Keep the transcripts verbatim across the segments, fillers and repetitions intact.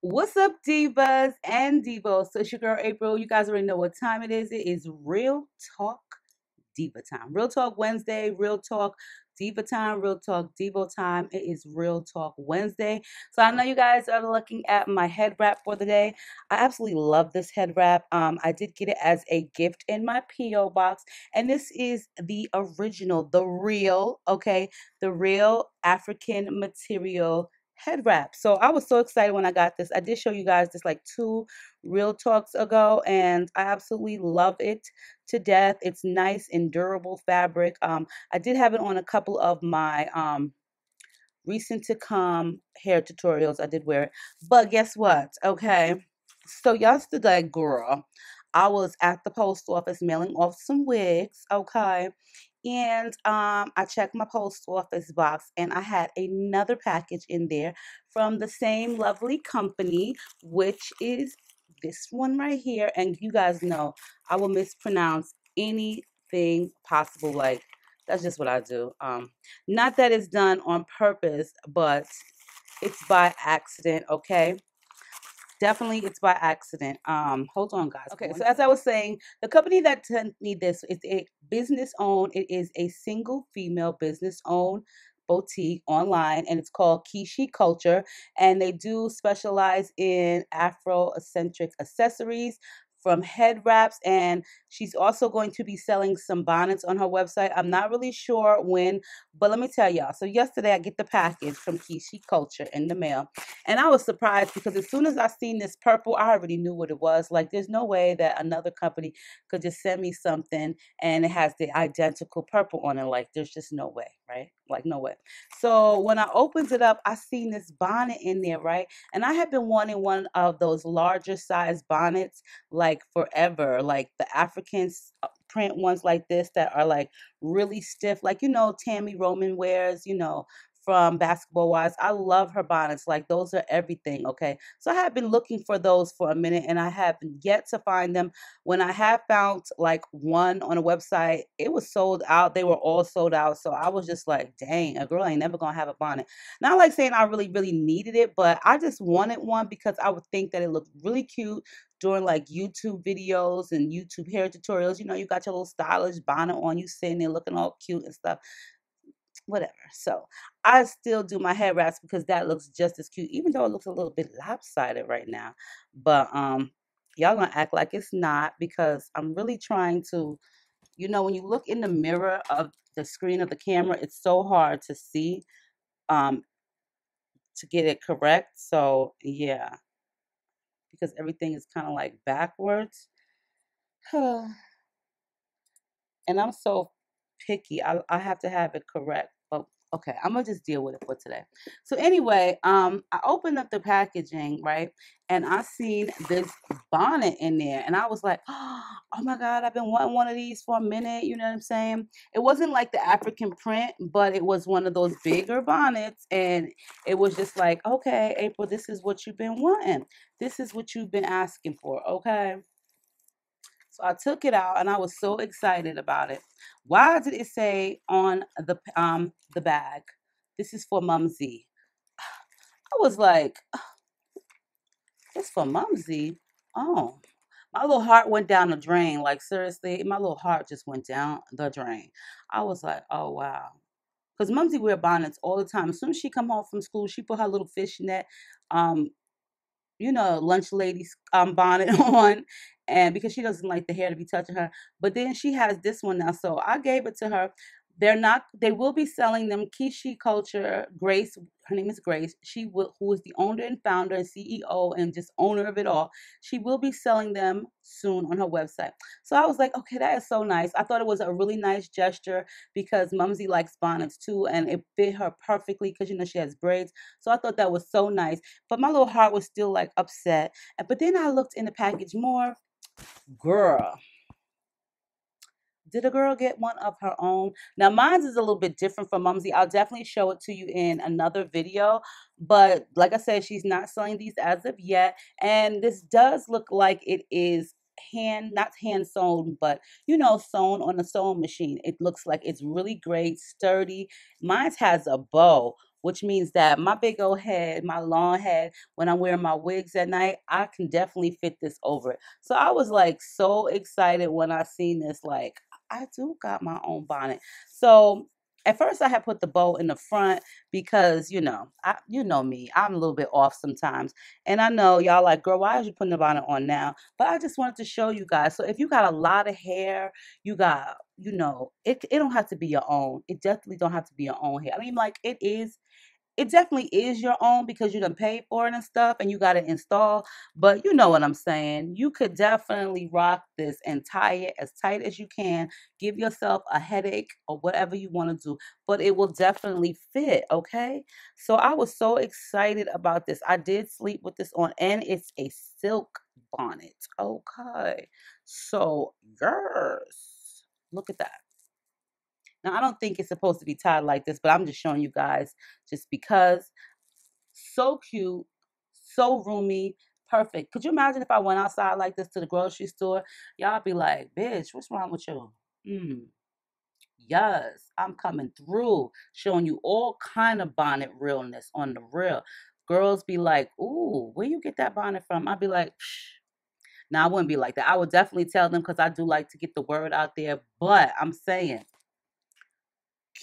What's up, divas and divos? So it's your girl April. You guys already know what time it is. It is Real Talk Diva Time. Real Talk Wednesday, Real Talk Diva Time, Real Talk Devo Time. It is Real Talk Wednesday. So I know you guys are looking at my head wrap for the day. I absolutely love this head wrap. Um, I did get it as a gift in my P O box. And this is the original, the real, okay, the real African material head wrap. So I was so excited when I got this. I did show you guys this like two real talks ago, and I absolutely love it to death. It's nice and durable fabric. Um, I did have it on a couple of my um, recent to come hair tutorials. I did wear it, but guess what? Okay, so yesterday, girl, I was at the post office mailing off some wigs. Okay. And um, I checked my post office box, and I had another package in there from the same lovely company, which is this one right here. And you guys know I will mispronounce anything possible. Like, that's just what I do. Um, not that it's done on purpose, but it's by accident, okay? Definitely, it's by accident. Um, hold on, guys. Okay, so as I was saying, the company that sent me this is a business-owned. It is a single female business-owned boutique online, and it's called Kishi Kulture, and they do specialize in Afrocentric accessories, from head wraps, and she's also going to be selling some bonnets on her website. I'm not really sure when, but let me tell y'all. So yesterday I get the package from Kishi Kulture in the mail, and I was surprised because as soon as I seen this purple, I already knew what it was. Like, there's no way that another company could just send me something and it has the identical purple on it. Like, there's just no way, right? Like, no way. So when I opened it up, I seen this bonnet in there, right? And I had been wanting one of those larger size bonnets, like forever, like the African print ones like this that are like really stiff, like, you know, Tammy Roman wears, you know, from Basketball Wives. I love her bonnets. Like, those are everything, okay? So I have been looking for those for a minute, and I have yet to find them. When I have found, like, one on a website, it was sold out. They were all sold out. So I was just like, dang, a girl ain't never gonna have a bonnet. Not like saying I really, really needed it, but I just wanted one because I would think that it looked really cute during, like, YouTube videos and YouTube hair tutorials. You know, you got your little stylish bonnet on, you sitting there looking all cute and stuff. Whatever. So I still do my head wraps because that looks just as cute, even though it looks a little bit lopsided right now. But um, y'all gonna act like it's not, because I'm really trying to, you know, when you look in the mirror of the screen of the camera, it's so hard to see um, to get it correct. So yeah, because everything is kind of like backwards. And I'm so picky. I, I have to have it correct. But okay, I'm gonna just deal with it for today. So anyway, um, I opened up the packaging, right? And I seen this bonnet in there, and I was like, oh my God, I've been wanting one of these for a minute. You know what I'm saying? It wasn't like the African print, but it was one of those bigger bonnets. And it was just like, okay, April, this is what you've been wanting. This is what you've been asking for. Okay. So I took it out, and I was so excited about it. Why did it say on the um the bag, this is for Mumsy? I was like, it's for Mumsy? Oh, my little heart went down the drain. Like, seriously, my little heart just went down the drain. I was like, oh, wow. Because Mumsy wear bonnets all the time. As soon as she come home from school, she put her little fishnet, um, you know, lunch lady's um, bonnet on, and because she doesn't like the hair to be touching her. But then she has this one now, so I gave it to her. They're not, they will be selling them. Kishi Kulture, Grace, her name is Grace, she will, who is the owner and founder and C E O and just owner of it all, she will be selling them soon on her website. So I was like, okay, that is so nice. I thought it was a really nice gesture because Mumsy likes bonnets too, and it fit her perfectly because, you know, she has braids. So I thought that was so nice, but my little heart was still like upset. But then I looked in the package more. Girl, did a girl get one of her own? Now, mine is a little bit different from Mumsy. I'll definitely show it to you in another video. But like I said, she's not selling these as of yet. And this does look like it is hand, not hand sewn, but, you know, sewn on a sewing machine. It looks like it's really great, sturdy. Mine has a bow. which means that my big old head, my long head, when I'm wearing my wigs at night, I can definitely fit this over it. So I was like so excited when I seen this, like, I do got my own bonnet. So at first I had put the bow in the front because, you know, I, you know me, I'm a little bit off sometimes. And I know y'all like, girl, why are you putting the bonnet on now? But I just wanted to show you guys. So if you got a lot of hair, you got, you know, it, it don't have to be your own. It definitely don't have to be your own hair. I mean, like it is, it definitely is your own because you done paid for it and stuff and you got to install. But you know what I'm saying? You could definitely rock this and tie it as tight as you can. Give yourself a headache or whatever you want to do, but it will definitely fit, okay? So I was so excited about this. I did sleep with this on and it's a silk bonnet, okay? So, girls, look at that. Now, I don't think it's supposed to be tied like this, but I'm just showing you guys just because. So cute, so roomy, perfect. Could you imagine if I went outside like this to the grocery store? Y'all be like, bitch, what's wrong with you? Mm. Yes, I'm coming through, showing you all kind of bonnet realness on the real. Girls be like, ooh, where you get that bonnet from? I'd be like, shh. Now, I wouldn't be like that. I would definitely tell them because I do like to get the word out there, but I'm saying,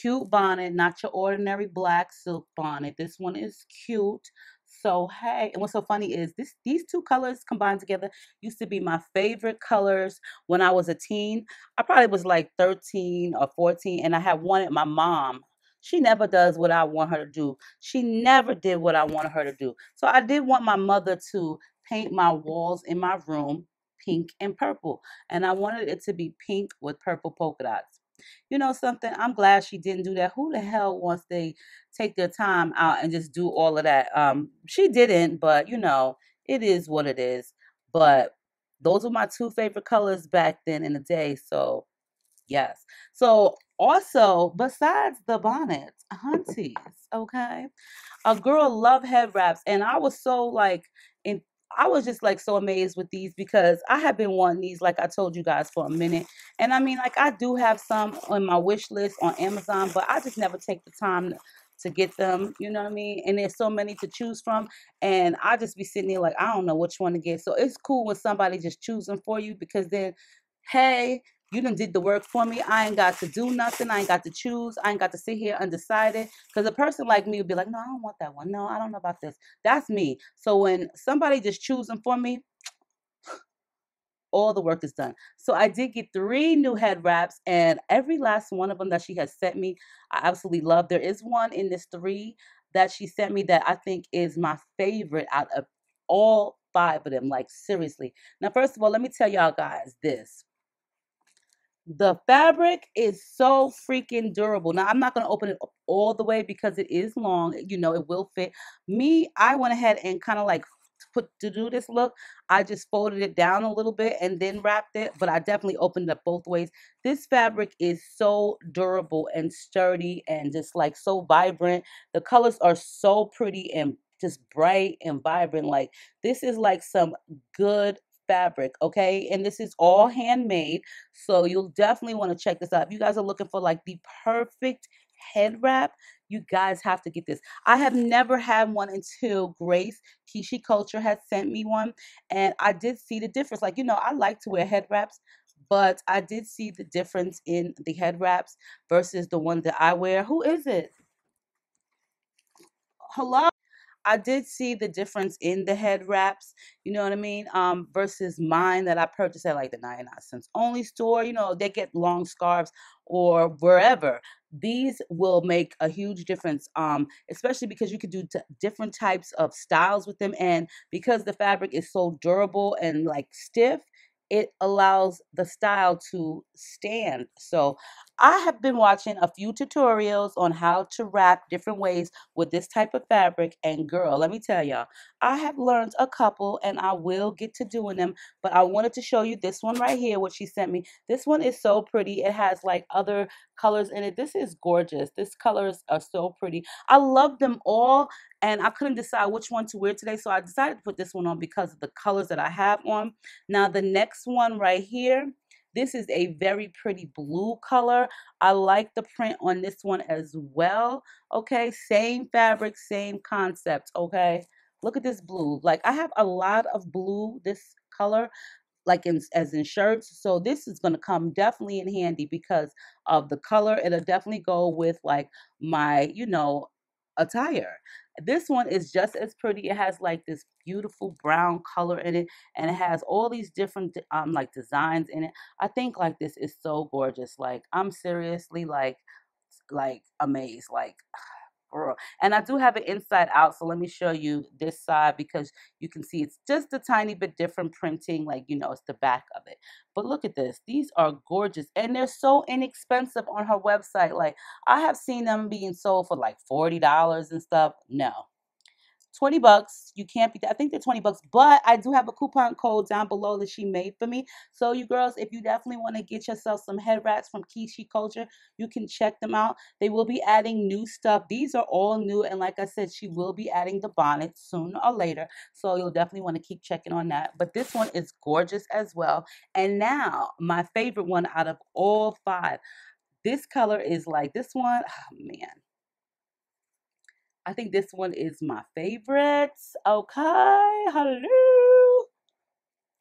cute bonnet, not your ordinary black silk bonnet. This one is cute. So, hey, and what's so funny is this, these two colors combined together used to be my favorite colors when I was a teen. I probably was like thirteen or fourteen, and I had wanted my mom. She never does what I want her to do. She never did what I wanted her to do. So I did want my mother to paint my walls in my room pink and purple, and I wanted it to be pink with purple polka dots. You know something? I'm glad she didn't do that. Who the hell wants they take their time out and just do all of that? Um, she didn't, but you know, it is what it is. But those were my two favorite colors back then in the day. So yes. So also, besides the bonnets, hunties, okay, a girl love head wraps, and I was so like in. I was just like so amazed with these because I have been wanting these, like I told you guys, for a minute. And I mean, like I do have some on my wish list on Amazon, but I just never take the time to get them. You know what I mean? And there's so many to choose from. And I just be sitting there like, I don't know which one to get. So it's cool when somebody just chooses them for you because then, hey, you done did the work for me. I ain't got to do nothing. I ain't got to choose. I ain't got to sit here undecided. Because a person like me would be like, no, I don't want that one. No, I don't know about this. That's me. So when somebody just chooses them for me, all the work is done. So I did get three new head wraps. And every last one of them that she has sent me, I absolutely love. There is one in this three that she sent me that I think is my favorite out of all five of them. Like, seriously. Now, first of all, let me tell y'all guys this. The fabric is so freaking durable. Now, I'm not going to open it up all the way because it is long. You know, it will fit. Me, I went ahead and kind of like put to do this look. I just folded it down a little bit and then wrapped it, but I definitely opened it up both ways. This fabric is so durable and sturdy and just like so vibrant. The colors are so pretty and just bright and vibrant. Like this is like some good fabric, okay? And this is all handmade, so you'll definitely want to check this out. If you guys are looking for like the perfect head wrap, you guys have to get this. I have never had one until Grace Kishi Kulture had sent me one, and I did see the difference. Like, you know, I like to wear head wraps, but I did see the difference in the head wraps versus the one that I wear. Who is it? Hello? I did see the difference in the head wraps, you know what I mean, um, versus mine that I purchased at like the ninety-nine cents only store. You know, they get long scarves or wherever. These will make a huge difference, um, especially because you could do t different types of styles with them. And because the fabric is so durable and like stiff, it allows the style to stand. So I have been watching a few tutorials on how to wrap different ways with this type of fabric, and girl, let me tell y'all, I have learned a couple and I will get to doing them, but I wanted to show you this one right here, what she sent me. This one is so pretty. It has like other colors in it. This is gorgeous. These colors are so pretty. I love them all, and I couldn't decide which one to wear today, so I decided to put this one on because of the colors that I have on. Now, the next one right here, This is a very pretty blue color. I like the print on this one as well. Okay, same fabric, same concept. Okay, look at this blue. Like, I have a lot of blue, this color, like in, as in shirts. So this is going to come definitely in handy because of the color. It'll definitely go with like my, you know, attire. This one is just as pretty. It has like this beautiful brown color in it, and it has all these different um like designs in it. I think like this is so gorgeous. Like, I'm seriously like like amazed. Like, girl. And I do have it inside out, so let me show you this side because you can see it's just a tiny bit different printing. Like, you know, it's the back of it. But look at this. These are gorgeous, and they're so inexpensive on her website. Like, I have seen them being sold for like forty dollars and stuff. No. twenty bucks. You can't be, I think they're twenty bucks, but I do have a coupon code down below that she made for me. So you girls, if you definitely want to get yourself some head wraps from Kishi Kulture, you can check them out. They will be adding new stuff. These are all new. And like I said, she will be adding the bonnet sooner or later. So you'll definitely want to keep checking on that. But this one is gorgeous as well. And now my favorite one out of all five, this color is like this one. Oh man. I think this one is my favorite. Okay, hello.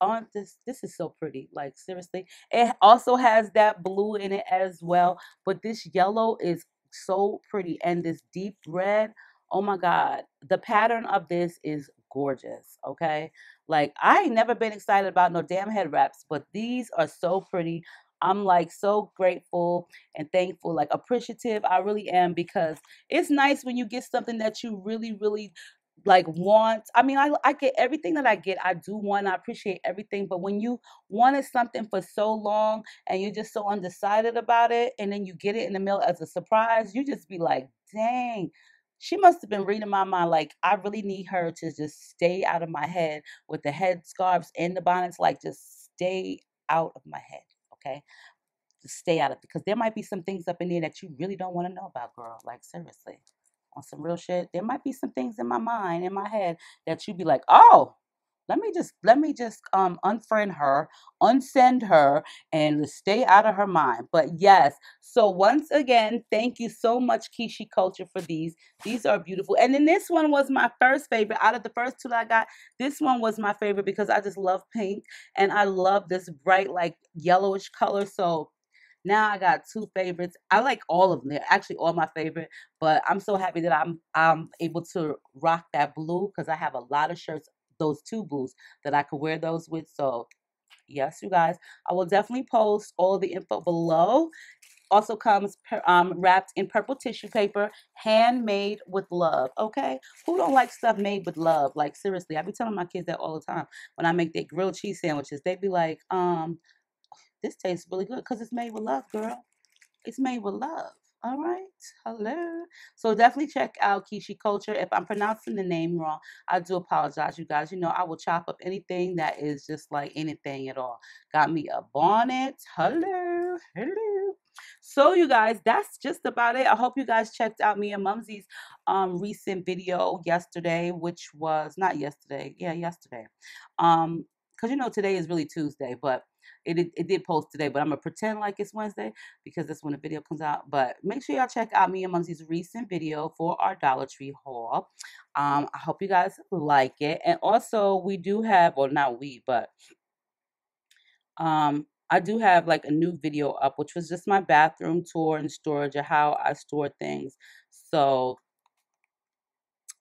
On this, this is so pretty. Like, seriously, it also has that blue in it as well. But this yellow is so pretty, and this deep red. Oh my God, the pattern of this is gorgeous. Okay, like, I ain't never been excited about no damn head wraps, but these are so pretty. I'm like so grateful and thankful, like appreciative. I really am, because it's nice when you get something that you really, really like want. I mean, I, I get everything that I get. I do want, I appreciate everything. But when you wanted something for so long and you're just so undecided about it, and then you get it in the mail as a surprise, you just be like, dang. She must have been reading my mind. Like, I really need her to just stay out of my head with the head scarves and the bonnets. Like, just stay out of my head. Okay, just stay out of it, because there might be some things up in there that you really don't want to know about, girl. Like, seriously, on some real shit, there might be some things in my mind, in my head, that you'd be like, oh, let me just, let me just um unfriend her, unsend her, and stay out of her mind. But yes, so once again, thank you so much, Kishi Kulture, for these. These are beautiful. And then this one was my first favorite. Out of the first two that I got, this one was my favorite because I just love pink, and I love this bright, like, yellowish color. So now I got two favorites. I like all of them. They're actually all my favorite, but I'm so happy that I'm, I'm able to rock that blue, because I have a lot of shirts, those two blues, that I could wear those with. So yes, you guys, I will definitely post all the info below. Also comes per, um, wrapped in purple tissue paper, handmade with love. Okay, who don't like stuff made with love? Like, seriously, I be telling my kids that all the time. When I make their grilled cheese sandwiches, they be like, um this tastes really good, because it's made with love, girl. It's made with love. All right, hello. So definitely check out Kishi Kulture. If I'm pronouncing the name wrong, I do apologize, you guys. You know, I will chop up anything that is just like anything at all. Got me a bonnet. Hello, hello. So you guys, that's just about it. I hope you guys checked out me and Mumsy's um, recent video yesterday, which was not yesterday. Yeah, yesterday. Um, because, you know, today is really Tuesday, but It, it, it did post today, but I'm going to pretend like it's Wednesday because that's when the video comes out. But make sure y'all check out me and Mumsy's recent video for our Dollar Tree haul. Um, I hope you guys like it. And also, we do have, well, not we, but um, I do have like a new video up, which was just my bathroom tour and storage of how I store things. So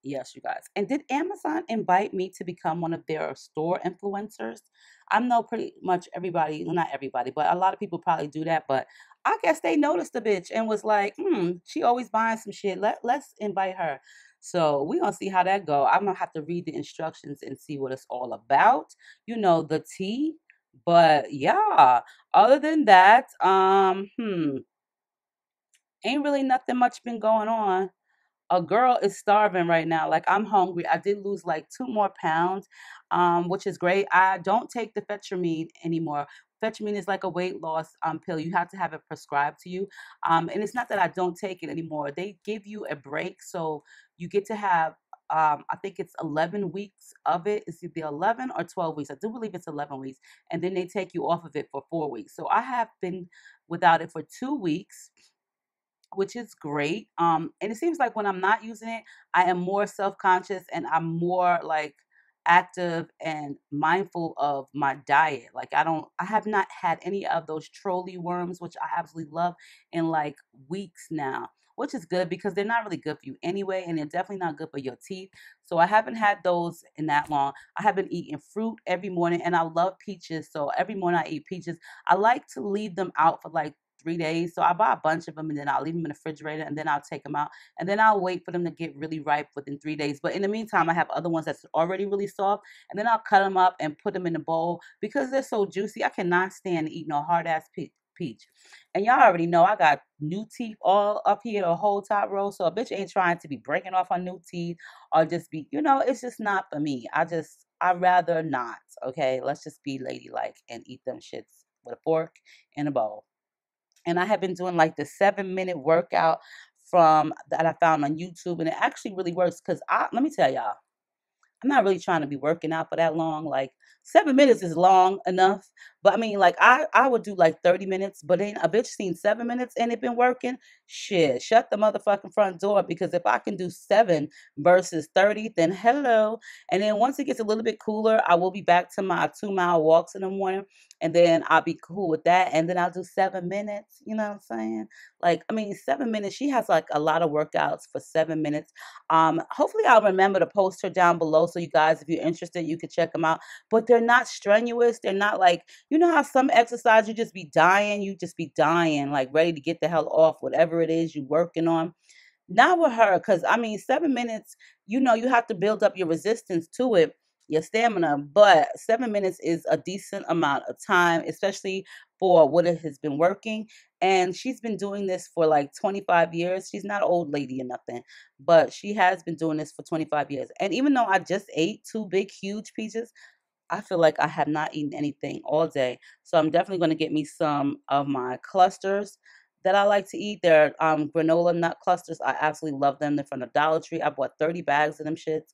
yes, you guys. And did Amazon invite me to become one of their store influencers? I know pretty much everybody, well, not everybody, but a lot of people probably do that. But I guess they noticed the bitch and was like, hmm, she always buying some shit. Let, let's invite her. So we're going to see how that go. I'm going to have to read the instructions and see what it's all about. You know, the tea. But yeah, other than that, um, hmm, ain't really nothing much been going on. A girl is starving right now. Like, I'm hungry. I did lose like two more pounds, um, which is great. I don't take the Fetramine anymore. Fetramine is like a weight loss um, pill. You have to have it prescribed to you. Um, and it's not that I don't take it anymore. They give you a break. So you get to have um, I think it's eleven weeks of it. It's either eleven or twelve weeks. I do believe it's eleven weeks. And then they take you off of it for four weeks. So I have been without it for two weeks, which is great. Um, and it seems like when I'm not using it, I am more self-conscious and I'm more like active and mindful of my diet. Like I don't, I have not had any of those trolley worms, which I absolutely love, in like weeks now, which is good because they're not really good for you anyway. And they're definitely not good for your teeth. So I haven't had those in that long. I have been eating fruit every morning and I love peaches. So every morning I eat peaches. I like to leave them out for like three days. So I buy a bunch of them and then I'll leave them in the refrigerator and then I'll take them out and then I'll wait for them to get really ripe within three days. But in the meantime, I have other ones that's already really soft and then I'll cut them up and put them in a bowl because they're so juicy. I cannot stand eating a hard ass pe- peach. And y'all already know I got new teeth all up here, the whole top row. So a bitch ain't trying to be breaking off her new teeth or just be, you know, it's just not for me. I just, I'd rather not. Okay. Let's just be ladylike and eat them shits with a fork and a bowl. And I have been doing like the seven minute workout from that I found on YouTube. And it actually really works because I, let me tell y'all, I'm not really trying to be working out for that long. Like seven minutes is long enough. But I mean, like I, I would do like thirty minutes, but then a bitch seen seven minutes and it been working. Shit, shut the motherfucking front door, because if I can do seven versus thirty, then hello. And then once it gets a little bit cooler, I will be back to my two mile walks in the morning. And then I'll be cool with that. And then I'll do seven minutes. You know what I'm saying? Like, I mean, seven minutes. She has like a lot of workouts for seven minutes. Um, hopefully I'll remember to post her down below. So you guys, if you're interested, you can check them out. But they're not strenuous. They're not like, you know how some exercise, you just be dying. You just be dying, like ready to get the hell off, whatever it is you're working on. Not with her. Cause I mean, seven minutes, you know, you have to build up your resistance to it, your stamina, but seven minutes is a decent amount of time, especially for what it has been working. And she's been doing this for like twenty-five years. She's not an old lady or nothing, but she has been doing this for twenty-five years. And even though I just ate two big, huge peaches, I feel like I have not eaten anything all day. So I'm definitely going to get me some of my clusters that I like to eat. They're um, granola nut clusters. I absolutely love them. They're from the Dollar Tree. I bought thirty bags of them shits.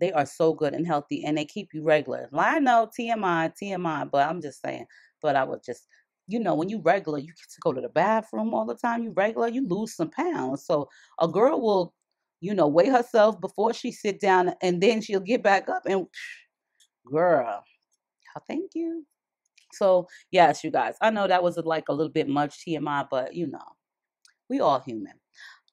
They are so good and healthy, and they keep you regular. I know, T M I, T M I, but I'm just saying. But I would just, you know, when you regular, you get to go to the bathroom all the time. You regular, you lose some pounds. So a girl will, you know, weigh herself before she sit down, and then she'll get back up and, girl, thank you. So, yes, you guys, I know that was like a little bit much T M I, but, you know, we all human.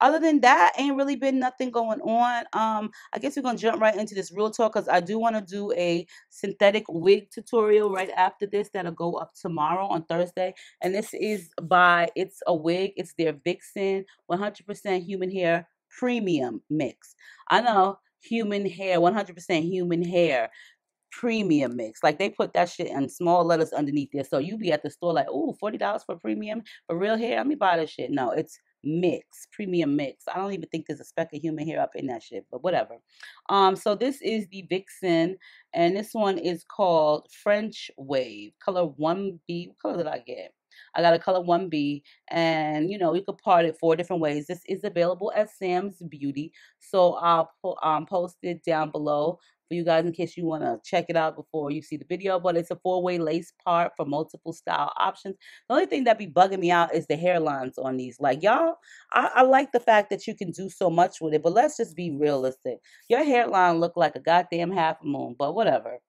Other than that, ain't really been nothing going on. Um, I guess we're going to jump right into this real talk because I do want to do a synthetic wig tutorial right after this that'll go up tomorrow on Thursday. And this is by It's a Wig. It's their Vixen one hundred percent Human Hair Premium Mix. I know, human hair, one hundred percent human hair premium mix. Like they put that shit in small letters underneath there. So you be at the store like, ooh, forty dollars for premium, for real hair? Let me buy this shit. No, it's mix, premium mix. I don't even think there's a speck of human hair up in that shit, but whatever. Um, so this is the Vixen, and this one is called French Wave, color one B. What color did I get? I got a color one B, and you know, you could part it four different ways. This is available at Sam's Beauty, so I'll po um, post it down below for you guys in case you want to check it out before you see the video. But it's a four-way lace part for multiple style options. The only thing that be bugging me out is the hairlines on these. Like, y'all, I, I like the fact that you can do so much with it, but let's just be realistic. Your hairline look like a goddamn half moon, but whatever.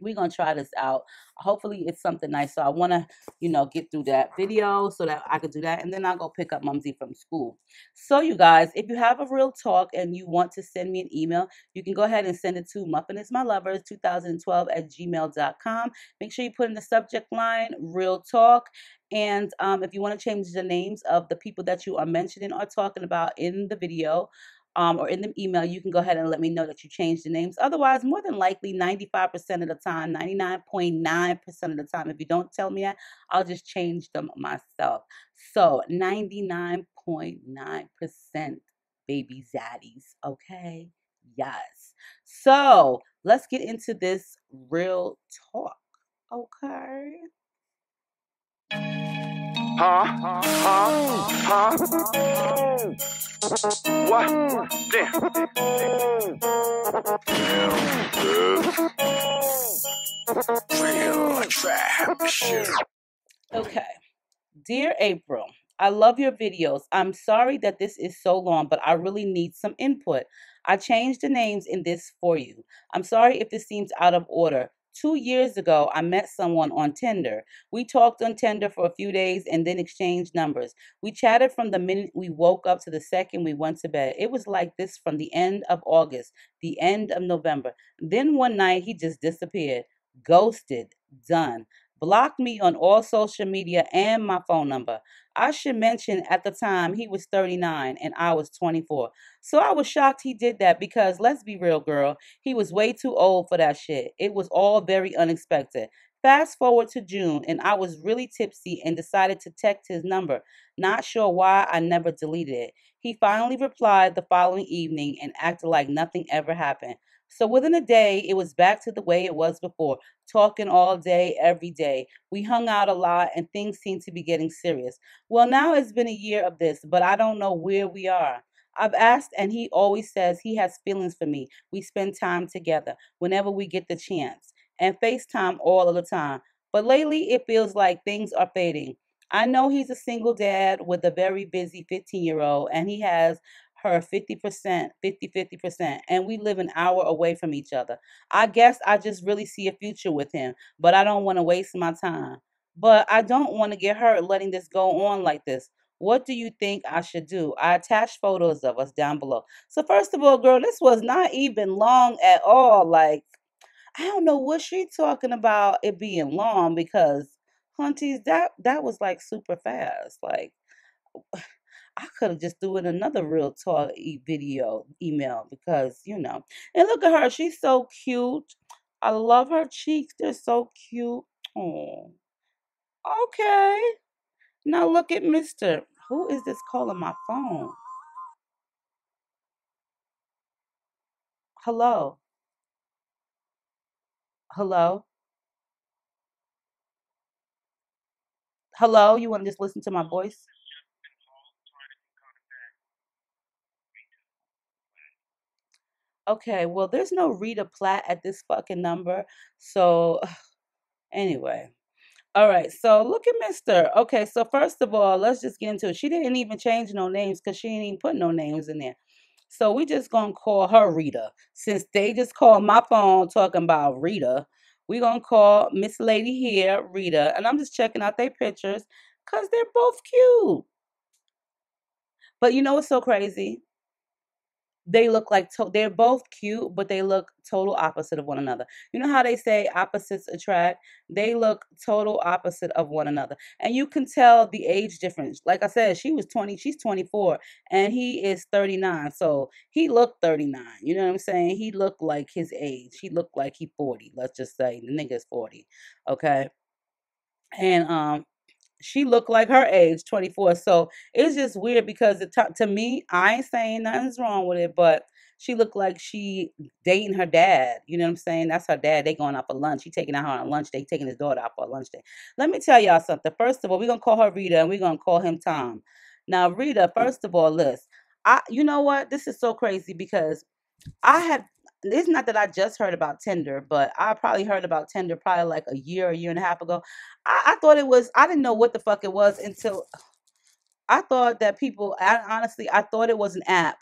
We're going to try this out. Hopefully, it's something nice. So I want to, you know, get through that video so that I could do that. And then I'll go pick up Mumsy from school. So, you guys, if you have a real talk and you want to send me an email, you can go ahead and send it to muffinismylovers two thousand twelve at gmail dot com. Make sure you put in the subject line, real talk. And um, if you want to change the names of the people that you are mentioning or talking about in the video, Um, or in the email, you can go ahead and let me know that you changed the names. Otherwise, more than likely, ninety-five percent of the time, ninety-nine point nine percent of the time, if you don't tell me that, I'll just change them myself. So ninety-nine point nine percent baby zaddies, okay? Yes. So let's get into this real talk, okay? Huh? Huh? Huh? What? Damn. Okay. Dear April, I love your videos. I'm sorry that this is so long, but I really need some input. I changed the names in this for you. I'm sorry if this seems out of order. Two years ago, I met someone on Tinder. We talked on Tinder for a few days and then exchanged numbers. We chatted from the minute we woke up to the second we went to bed. It was like this from the end of August, the end of November. Then one night, he just disappeared. Ghosted. Done. Blocked me on all social media and my phone number. I should mention at the time he was thirty-nine and I was twenty-four. So I was shocked he did that because, let's be real, girl, he was way too old for that shit. It was all very unexpected. Fast forward to June and I was really tipsy and decided to text his number. Not sure why I never deleted it. He finally replied the following evening and acted like nothing ever happened. So within a day, it was back to the way it was before, talking all day, every day. We hung out a lot and things seemed to be getting serious. Well, now it's been a year of this, but I don't know where we are. I've asked and he always says he has feelings for me. We spend time together whenever we get the chance and FaceTime all of the time. But lately, it feels like things are fading. I know he's a single dad with a very busy fifteen-year-old and he has her fifty percent, fifty, fifty percent, and we live an hour away from each other. I guess I just really see a future with him, but I don't want to waste my time. But I don't want to get hurt letting this go on like this. What do you think I should do? I attached photos of us down below. So first of all, girl, this was not even long at all. Like, I don't know what she's talking about it being long because, hunties, that, that was like super fast. Like, I could have just do it another real talk e video email because, you know. And look at her. She's so cute. I love her cheeks. They're so cute. Oh, okay. Now look at Mister Who is this calling my phone? Hello? Hello? Hello? You want to just listen to my voice? Okay, well, there's no Rita Platt at this fucking number. So, anyway. All right, so look at Mister Okay, so first of all, let's just get into it. She didn't even change no names because she didn't even put no names in there. So, we just going to call her Rita. Since they just called my phone talking about Rita, we're going to call Miss Lady here Rita. And I'm just checking out their pictures because they're both cute. But you know what's so crazy? They look like, to they're both cute, but they look total opposite of one another. You know how they say opposites attract? They look total opposite of one another. And you can tell the age difference. Like I said, she was twenty, she's twenty-four, and he is thirty-nine. So he looked thirty-nine. You know what I'm saying? He looked like his age. He looked like he forty. Let's just say the nigga's forty. Okay. And, um, she looked like her age, twenty-four. So it's just weird because it, to me, I ain't saying nothing's wrong with it, but she looked like she dating her dad. You know what I'm saying? That's her dad. They going out for lunch. He taking out her on lunch day, taking his daughter out for a lunch day. Let me tell y'all something. First of all, we're going to call her Rita and we're going to call him Tom. Now, Rita, first of all, listen, I, you know what? This is so crazy because I have, it's not that I just heard about Tinder, but I probably heard about Tinder probably like a year, a year and a half ago. I, I thought it was, I didn't know what the fuck it was until I thought that people, I, honestly, I thought it was an app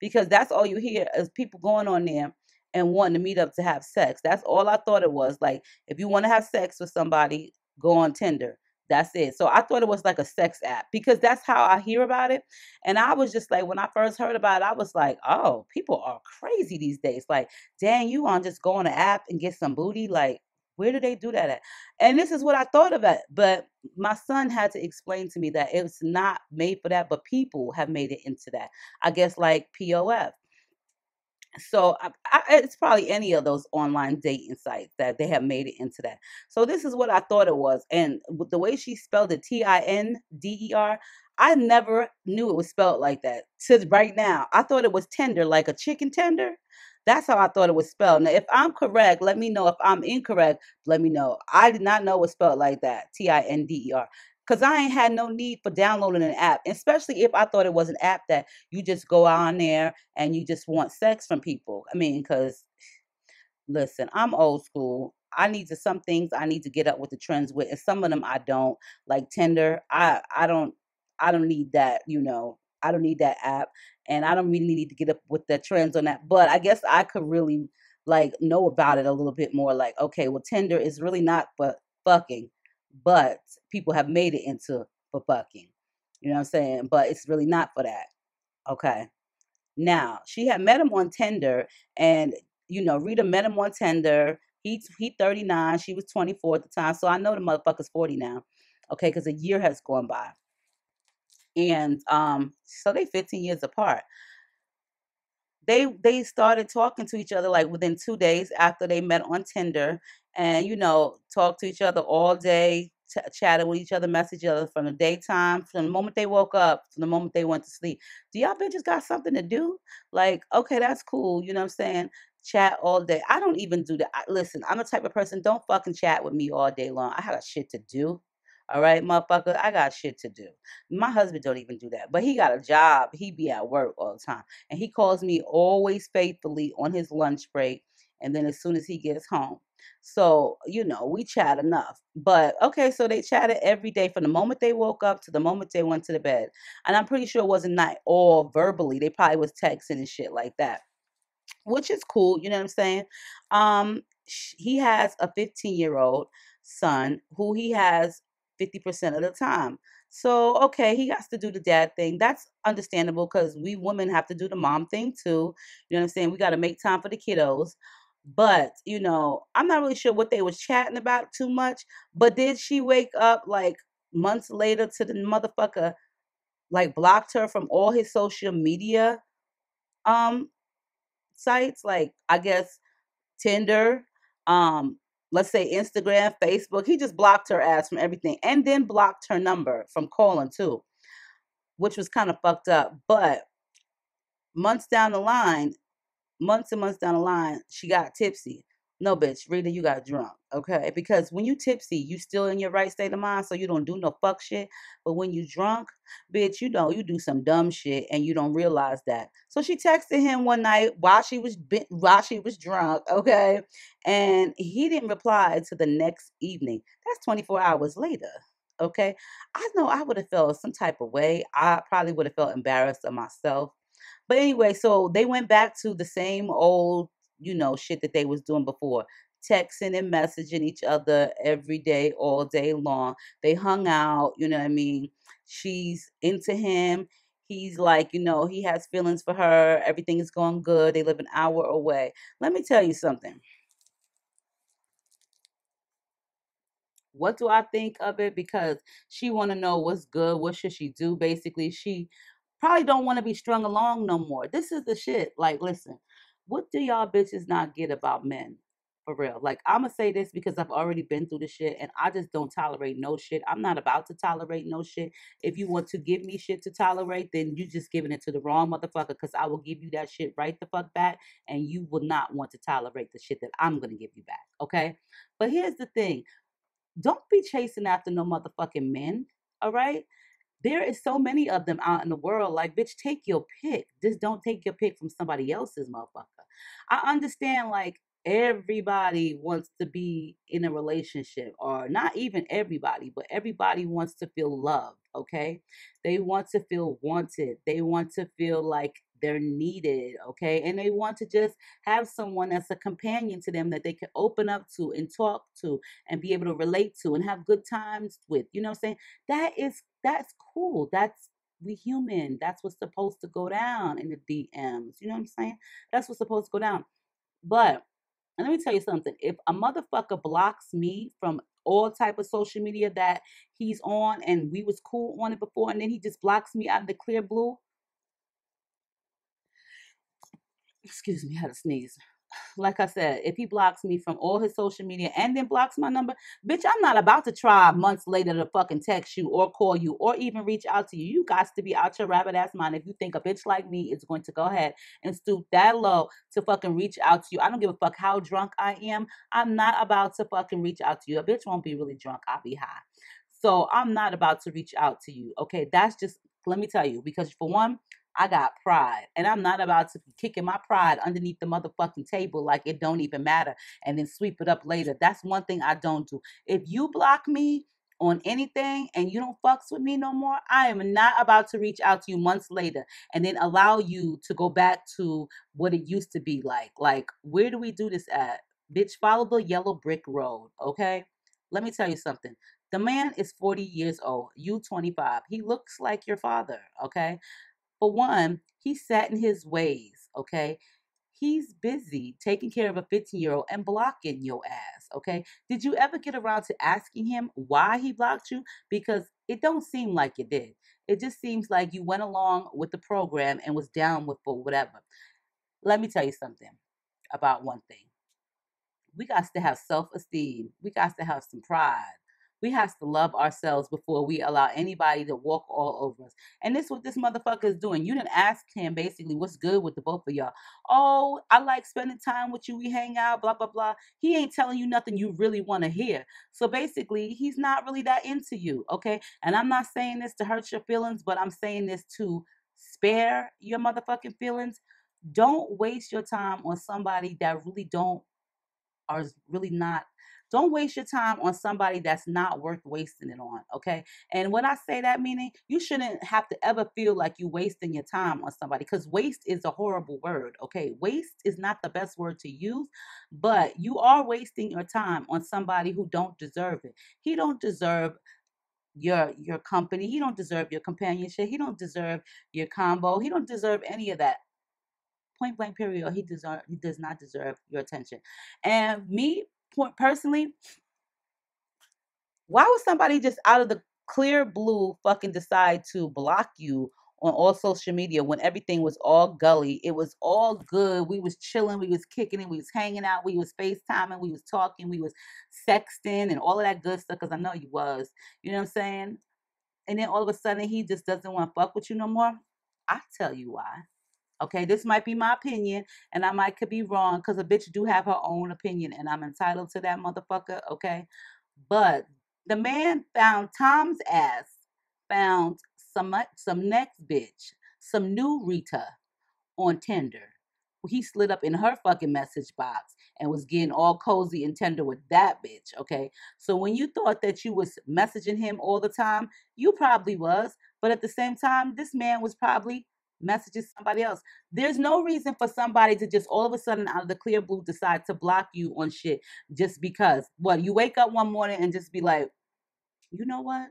because that's all you hear is people going on there and wanting to meet up to have sex. That's all I thought it was. Like, if you want to have sex with somebody, go on Tinder. That's it. So I thought it was like a sex app because that's how I hear about it. And I was just like, when I first heard about it, I was like, oh, people are crazy these days. Like, dang, you on just go on an app and get some booty? Like, where do they do that at? And this is what I thought of it. But my son had to explain to me that it's not made for that, but people have made it into that. I guess like P O F. So I, I, it's probably any of those online dating sites that they have made it into that. So this is what I thought it was. And with the way she spelled it, T I N D E R, I never knew it was spelled like that. To right now, I thought it was tender, like a chicken tender. That's how I thought it was spelled. Now, if I'm correct, let me know. If I'm incorrect, let me know. I did not know it was spelled like that, T I N D E R. Because I ain't had no need for downloading an app, especially if I thought it was an app that you just go on there and you just want sex from people. I mean, because, listen, I'm old school. I need to, some things I need to get up with the trends with, and some of them I don't. Like Tinder, I, I don't I don't need that, you know. I don't need that app, and I don't really need to get up with the trends on that. But I guess I could really, like, know about it a little bit more. Like, okay, well, Tinder is really not but fucking. But people have made it into for fucking, you know what I'm saying? But it's really not for that. Okay. Now, she had met him on Tinder, and, you know, Rita met him on Tinder. He, he thirty-nine. She was twenty-four at the time. So I know the motherfucker's forty now. Okay. Because a year has gone by. And um, so they fifteen years apart. They, they started talking to each other like within two days after they met on Tinder. And, you know, talk to each other all day, ch chatted with each other, message each other from the daytime, from the moment they woke up, from the moment they went to sleep. Do y'all bitches got something to do? Like, okay, that's cool. You know what I'm saying? Chat all day. I don't even do that. I, listen, I'm the type of person, don't fucking chat with me all day long. I got shit to do. All right, motherfucker, I got shit to do. My husband don't even do that, but he got a job. He be at work all the time. And he calls me always faithfully on his lunch break. And then as soon as he gets home. So, you know, we chat enough. But, okay, so they chatted every day from the moment they woke up to the moment they went to the bed. And I'm pretty sure it wasn't not all verbally. They probably was texting and shit like that, which is cool. You know what I'm saying? Um, he has a fifteen-year-old son who he has fifty percent of the time. So, okay, he has to do the dad thing. That's understandable because we women have to do the mom thing too. You know what I'm saying? We got to make time for the kiddos. But, you know, I'm not really sure what they were chatting about too much. But did she wake up like months later to the motherfucker like blocked her from all his social media um sites? Like, I guess Tinder, um, let's say Instagram, Facebook. He just blocked her ass from everything and then blocked her number from calling too, which was kind of fucked up. But months down the line, months and months down the line, she got tipsy. No, bitch, Rita, you got drunk, okay? Because when you tipsy, you still in your right state of mind, so you don't do no fuck shit. But when you drunk, bitch, you know, you do some dumb shit, and you don't realize that. So she texted him one night while she was while she was drunk, okay? And he didn't reply till the next evening. That's twenty-four hours later, okay? I know I would have felt some type of way. I probably would have felt embarrassed of myself. But anyway, so they went back to the same old, you know, shit that they was doing before. Texting and messaging each other every day, all day long. They hung out, you know what I mean? She's into him. He's like, you know, he has feelings for her. Everything is going good. They live an hour away. Let me tell you something. What do I think of it? Because she want to know what's good. What should she do? Basically, she probably don't want to be strung along no more. This is the shit. Like, listen. What do y'all bitches not get about men? For real. Like, I'm going to say this because I've already been through the shit and I just don't tolerate no shit. I'm not about to tolerate no shit. If you want to give me shit to tolerate, then you just giving it to the wrong motherfucker because I will give you that shit right the fuck back and you will not want to tolerate the shit that I'm going to give you back. Okay? But here's the thing. Don't be chasing after no motherfucking men. All right? There is so many of them out in the world. Like, bitch, take your pick. Just don't take your pick from somebody else's motherfucker. I understand, like, everybody wants to be in a relationship, or not even everybody, but everybody wants to feel loved, okay? They want to feel wanted. They want to feel like they're needed, okay? And they want to just have someone that's a companion to them that they can open up to and talk to and be able to relate to and have good times with. You know what I'm saying? That is, that's cool. That's, we human. That's what's supposed to go down in the D Ms. You know what I'm saying? That's what's supposed to go down. But, and let me tell you something. If a motherfucker blocks me from all type of social media that he's on and we was cool on it before, and then he just blocks me out of the clear blue, excuse me, I had to sneeze. Like I said, if he blocks me from all his social media and then blocks my number, bitch, I'm not about to try months later to fucking text you or call you or even reach out to you. You got to be out your rabbit ass mind if you think a bitch like me is going to go ahead and stoop that low to fucking reach out to you. I don't give a fuck how drunk I am. I'm not about to fucking reach out to you. A bitch won't be really drunk. I'll be high. So I'm not about to reach out to you. Okay. That's just, let me tell you, because for one, I got pride, and I'm not about to be kicking my pride underneath the motherfucking table like it don't even matter and then sweep it up later. That's one thing I don't do. If you block me on anything and you don't fucks with me no more, I am not about to reach out to you months later and then allow you to go back to what it used to be like. Like, where do we do this at? Bitch, follow the yellow brick road, okay? Let me tell you something. The man is forty years old, you twenty-five. He looks like your father, okay? For one, he sat in his ways, okay? He's busy taking care of a fifteen-year-old and blocking your ass, okay? Did you ever get around to asking him why he blocked you? Because it don't seem like you did. It just seems like you went along with the program and was down with for whatever. Let me tell you something about one thing. We got to have self-esteem. We got to have some pride. We have to love ourselves before we allow anybody to walk all over us. And this is what this motherfucker is doing. You didn't ask him basically what's good with the both of y'all. Oh, I like spending time with you. We hang out, blah, blah, blah. He ain't telling you nothing you really want to hear. So basically, he's not really that into you, okay? And I'm not saying this to hurt your feelings, but I'm saying this to spare your motherfucking feelings. Don't waste your time on somebody that really don't, are really not, Don't waste your time on somebody that's not worth wasting it on, okay? And when I say that, meaning you shouldn't have to ever feel like you're wasting your time on somebody, because waste is a horrible word, okay? Waste is not the best word to use, but you are wasting your time on somebody who don't deserve it. He don't deserve your your company. He don't deserve your companionship. He don't deserve your combo. He don't deserve any of that. Point blank period, he, deserve, he does not deserve your attention. And me, personally, why would somebody just out of the clear blue fucking decide to block you on all social media when everything was all gully? It was all good. We was chilling. We was kicking it. We was hanging out. We was FaceTiming. We was talking. We was sexting and all of that good stuff, because I know you was. You know what I'm saying? And then all of a sudden, he just doesn't want to fuck with you no more. I tell you why. Okay, this might be my opinion, and I might could be wrong, because a bitch do have her own opinion, and I'm entitled to that motherfucker, okay? But the man found Tom's ass, found some, some next bitch, some new Rita on Tinder. He slid up in her fucking message box and was getting all cozy and tender with that bitch, okay? So when you thought that you was messaging him all the time, you probably was, but at the same time, this man was probably messages somebody else. There's no reason for somebody to just all of a sudden out of the clear blue decide to block you on shit just because. Well, you wake up one morning and just be like, you know what?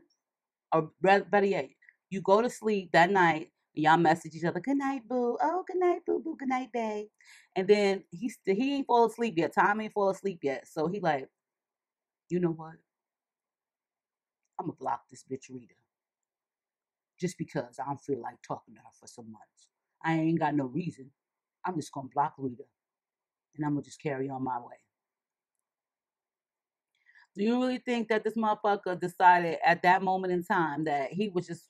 Or better yet, you go to sleep that night and y'all message each other, good night, boo. Oh, good night, boo, boo. Good night, babe. And then he, st he ain't fall asleep yet. Tom ain't fall asleep yet. So he like, you know what? I'm gonna block this bitch Rita. Just because I don't feel like talking to her for some months. I ain't got no reason. I'm just going to block Rita. And I'm going to just carry on my way. Do you really think that this motherfucker decided at that moment in time that he was just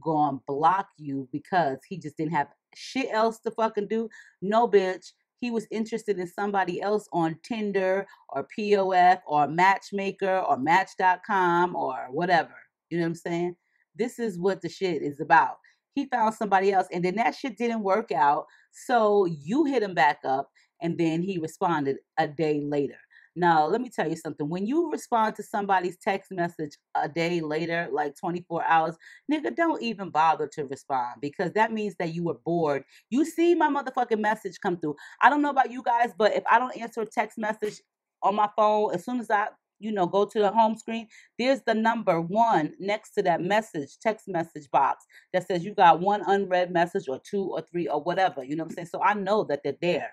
going to block you because he just didn't have shit else to fucking do? No, bitch. He was interested in somebody else on Tinder or P O F or Matchmaker or Match dot com or whatever. You know what I'm saying? This is what the shit is about. He found somebody else, and then that shit didn't work out, so you hit him back up, and then he responded a day later. Now, let me tell you something. When you respond to somebody's text message a day later, like twenty-four hours, nigga, don't even bother to respond, because that means that you were bored. You see my motherfucking message come through. I don't know about you guys, but if I don't answer a text message on my phone, as soon as I... you know, go to the home screen, there's the number one next to that message, text message box that says you got one unread message or two or three or whatever, you know what I'm saying? So I know that they're there,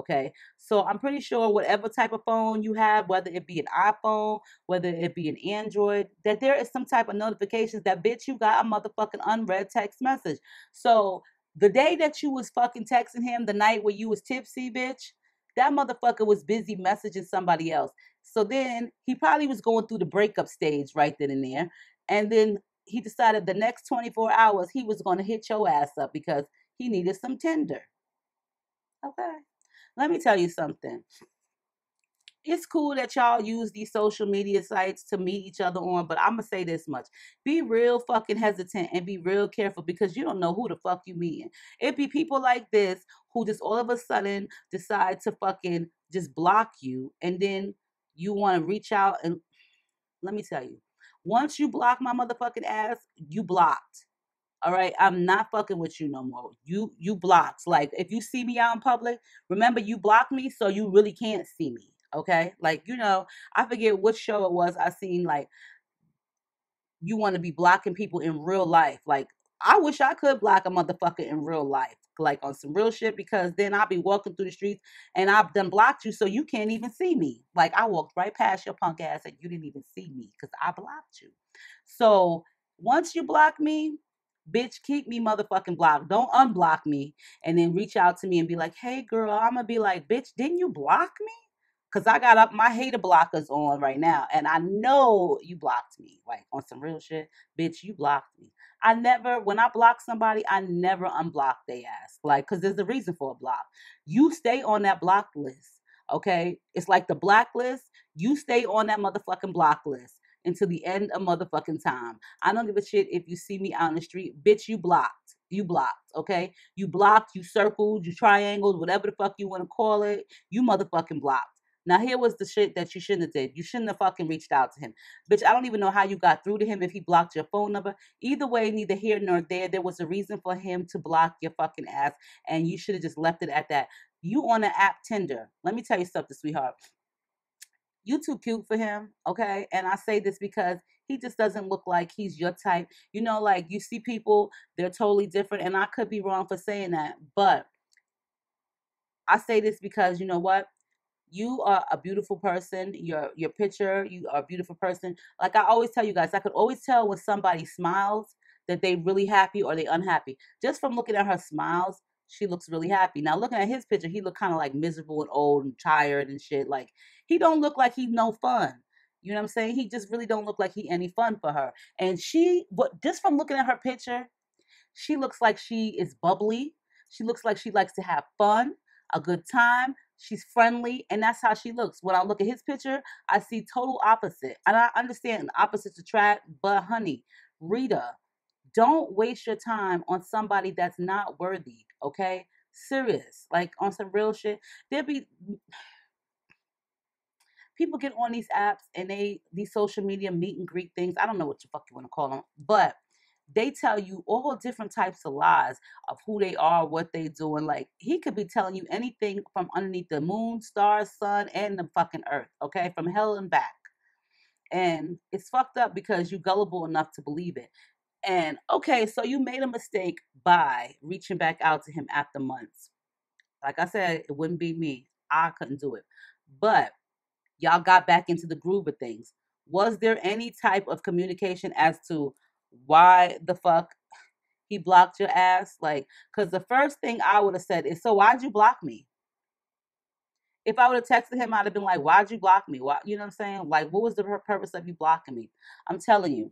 okay? So I'm pretty sure whatever type of phone you have, whether it be an iPhone, whether it be an Android, that there is some type of notifications that, bitch, you got a motherfucking unread text message. So the day that you was fucking texting him, the night where you was tipsy, bitch, that motherfucker was busy messaging somebody else. So then he probably was going through the breakup stage right then and there. And then he decided the next twenty-four hours he was going to hit your ass up because he needed some Tinder. Okay. Let me tell you something. it's cool that y'all use these social media sites to meet each other on, but I'm going to say this much. Be real fucking hesitant and be real careful, because you don't know who the fuck you meeting. It be people like this who just all of a sudden decide to fucking just block you, and then you want to reach out. And let me tell you, once you block my motherfucking ass, you blocked. All right, I'm not fucking with you no more. You you blocked. Like, if you see me out in public, remember you blocked me, so you really can't see me. Okay, like, you know, I forget what show it was. I seen like you want to be blocking people in real life. Like, I wish I could block a motherfucker in real life, like on some real shit, because then I'll be walking through the streets and I've done blocked you, so you can't even see me. Like, I walked right past your punk ass and you didn't even see me because I blocked you. So once you block me, bitch, keep me motherfucking blocked. Don't unblock me and then reach out to me and be like, hey, girl. I'm going to be like, bitch, didn't you block me? Because I got up my hater blockers on right now, and I know you blocked me. Like, on some real shit, bitch, you blocked me. I never, when I block somebody, I never unblock their ass. Like, because there's a reason for a block. You stay on that block list, okay? It's like the blacklist. You stay on that motherfucking block list until the end of motherfucking time. I don't give a shit if you see me out in the street. Bitch, you blocked. You blocked, okay? You blocked, you circled, you triangled, whatever the fuck you want to call it. You motherfucking blocked. Now, here was the shit that you shouldn't have did. You shouldn't have fucking reached out to him. Bitch, I don't even know how you got through to him if he blocked your phone number. Either way, neither here nor there. There was a reason for him to block your fucking ass, and you should have just left it at that. You on the app Tinder. Let me tell you something, sweetheart. You too cute for him, okay? And I say this because he just doesn't look like he's your type. You know, like, you see people, they're totally different, and I could be wrong for saying that, but I say this because, you know what? You are a beautiful person. Your your picture, you are a beautiful person. Like I always tell you guys, I could always tell when somebody smiles that they really happy or they unhappy. Just from looking at her smiles, she looks really happy. Now, looking at his picture, he looked kind of like miserable and old and tired and shit. Like, he don't look like he no fun. You know what I'm saying? He just really don't look like he any fun for her. And she, what, just from looking at her picture, she looks like she is bubbly. She looks like she likes to have fun, a good time. She's friendly, and that's how she looks. When I look at his picture, I see total opposite. And I understand opposites attract, but honey, Rita, don't waste your time on somebody that's not worthy, okay? Serious, like on some real shit. There be people get on these apps and they, these social media meet and greet things. I don't know what the fuck you want to call them, but they tell you all different types of lies of who they are, what they doing. Like, he could be telling you anything from underneath the moon, stars, sun, and the fucking earth, okay? From hell and back. And it's fucked up because you're gullible enough to believe it. And, okay, so you made a mistake by reaching back out to him after months. Like I said, it wouldn't be me. I couldn't do it. But y'all got back into the groove of things. Was there any type of communication as to why the fuck he blocked your ass? Like, because the first thing I would have said is, so why'd you block me? If I would have texted him, I'd have been like, why'd you block me? Why? You know what I'm saying? Like, what was the purpose of you blocking me? I'm telling you.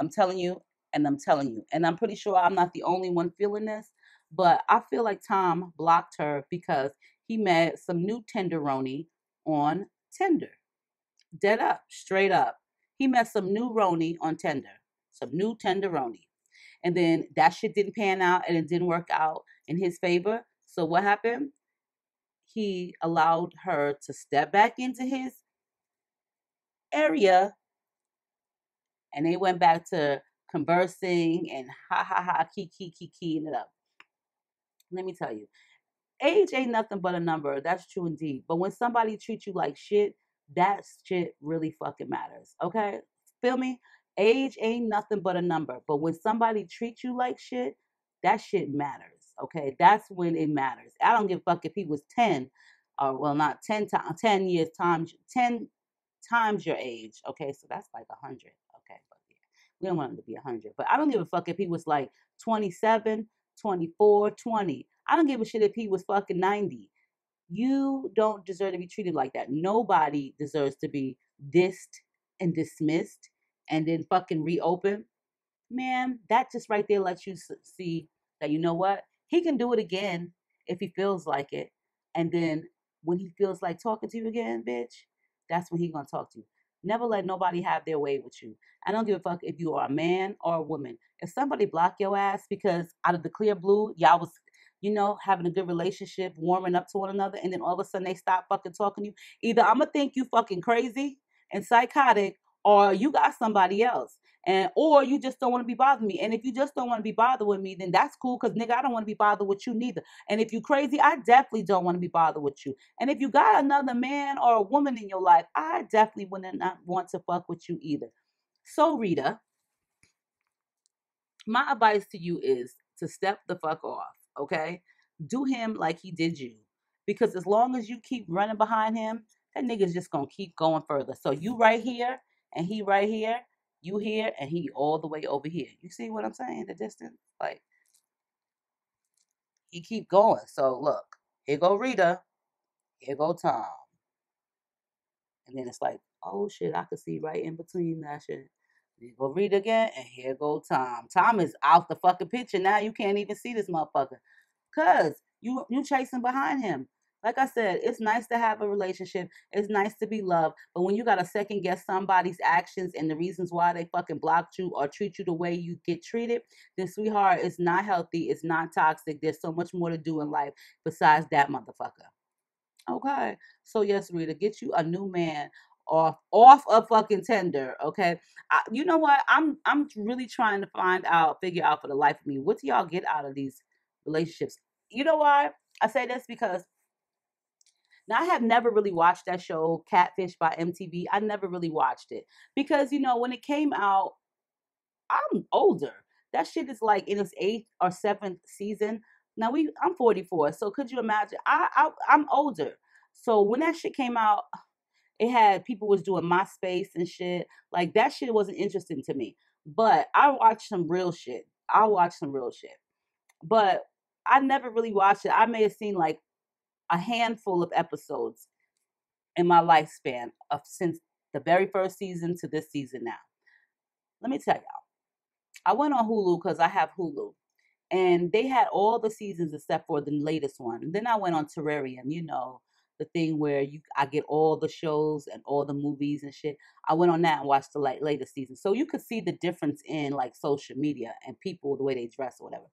I'm telling you. And I'm telling you. And I'm pretty sure I'm not the only one feeling this. But I feel like Tom blocked her because he met some new tenderoni on Tinder. Dead up. Straight up. He met some new roni on Tinder. Some new tenderoni. And then that shit didn't pan out and it didn't work out in his favor. So what happened? He allowed her to step back into his area. And they went back to conversing and ha ha ha, key, key, key, keying it up. Let me tell you, age ain't nothing but a number. That's true indeed. But when somebody treats you like shit, that shit really fucking matters. Okay? Feel me? Age ain't nothing but a number. But when somebody treats you like shit, that shit matters. Okay? That's when it matters. I don't give a fuck if he was ten, or well, not ten times, ten years times, ten times your age. Okay? So that's like a hundred. Okay? We don't want him to be a hundred. But I don't give a fuck if he was like twenty-seven, twenty-four, twenty. I don't give a shit if he was fucking ninety. You don't deserve to be treated like that. Nobody deserves to be dissed and dismissed and then fucking reopened. Man, that just right there lets you see that, you know what? He can do it again if he feels like it. And then when he feels like talking to you again, bitch, that's when he's going to talk to you. Never let nobody have their way with you. I don't give a fuck if you are a man or a woman. If somebody block your ass because out of the clear blue, y'all was, you know, having a good relationship, warming up to one another, and then all of a sudden they stop fucking talking to you, either I'm going to think you fucking crazy and psychotic, or you got somebody else. And or you just don't want to be bothering me. And if you just don't want to be bothered with me, then that's cool, because nigga, I don't want to be bothered with you neither. And if you crazy, I definitely don't want to be bothered with you. And if you got another man or a woman in your life, I definitely would not want to fuck with you either. So Rita, my advice to you is to step the fuck off, okay? Do him like he did you. Because as long as you keep running behind him, that nigga's just going to keep going further. So you right here and he right here. You here and he all the way over here. You see what I'm saying? The distance, like he keep going. So look, here go Rita, here go Tom, and then it's like, oh shit, I could see right in between that shit. Here go Rita again, and here go Tom. Tom is out the fucking picture now. You can't even see this motherfucker, cause you you chasing behind him. Like I said, it's nice to have a relationship. It's nice to be loved. But when you got to second guess somebody's actions and the reasons why they fucking blocked you or treat you the way you get treated, then sweetheart, it's not healthy. It's not toxic. There's so much more to do in life besides that motherfucker. Okay. So yes, Rita, get you a new man off, off of fucking Tinder. Okay. I, you know what? I'm, I'm really trying to find out, figure out for the life of me, what do y'all get out of these relationships? You know why I say this? Because now, I have never really watched that show, Catfish by M T V. I never really watched it because, you know, when it came out, I'm older. That shit is like in its eighth or seventh season. Now, we, I'm forty-four, so could you imagine? I, I, I'm older. So when that shit came out, it had people was doing MySpace and shit. Like, that shit wasn't interesting to me. But I watched some real shit. I watched some real shit. But I never really watched it. I may have seen, like, a handful of episodes in my lifespan of since the very first season to this season now. Let me tell y'all, I went on Hulu because I have Hulu, and they had all the seasons except for the latest one. And then I went on Terrarium, you know, the thing where you I get all the shows and all the movies and shit. I went on that and watched the like, latest season. So you could see the difference in like social media and people, the way they dress or whatever.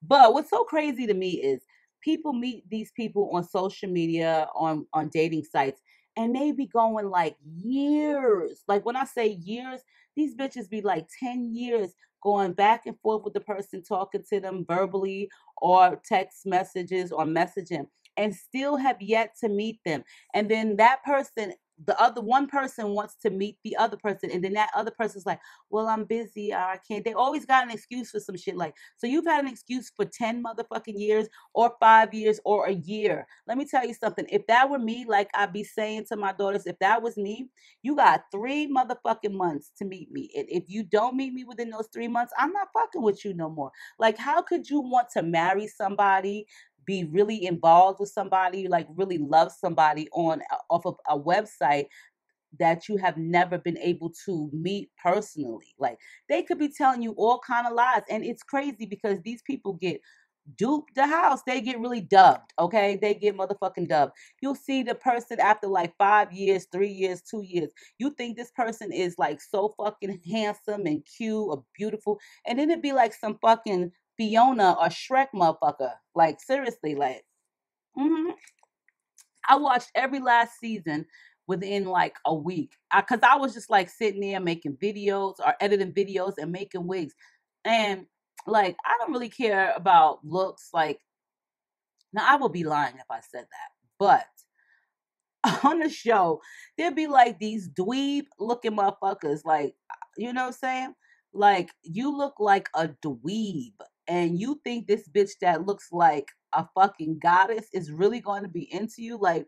But what's so crazy to me is people meet these people on social media, on, on dating sites, and they be going like years. Like when I say years, these bitches be like ten years going back and forth with the person, talking to them verbally or text messages or messaging, and still have yet to meet them. And then that person, the other one person wants to meet the other person. And then that other person's like, well, I'm busy. Or I can't. They always got an excuse for some shit. Like, so you've had an excuse for ten motherfucking years or five years or a year. Let me tell you something. If that were me, like I'd be saying to my daughters, if that was me, you got three motherfucking months to meet me. And if you don't meet me within those three months, I'm not fucking with you no more. Like, how could you want to marry somebody, be really involved with somebody, like really love somebody on off of a website that you have never been able to meet personally? Like, they could be telling you all kind of lies, and it's crazy because these people get duped the house. They get really dubbed, okay? They get motherfucking dubbed. You'll see the person after like five years, three years, two years. You think this person is like so fucking handsome and cute or beautiful, and then it'd be like some fucking Fiona or Shrek motherfucker. Like, seriously, like, mm-hmm. I watched every last season within like a week because I, I was just like sitting there making videos or editing videos and making wigs. And like, I don't really care about looks. Like, now I would be lying if I said that, but on the show, there'd be like these dweeb looking motherfuckers. Like, you know what I'm saying? Like, you look like a dweeb. And you think this bitch that looks like a fucking goddess is really going to be into you? Like,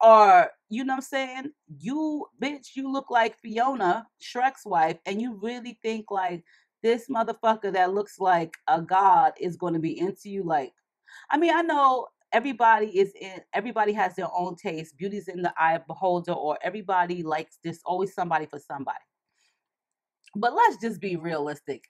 or, you know what I'm saying? You, bitch, you look like Fiona, Shrek's wife, and you really think, like, this motherfucker that looks like a god is going to be into you? Like, I mean, I know everybody is in, everybody has their own taste. Beauty's in the eye of the beholder, or everybody likes, there's always somebody for somebody. But let's just be realistic.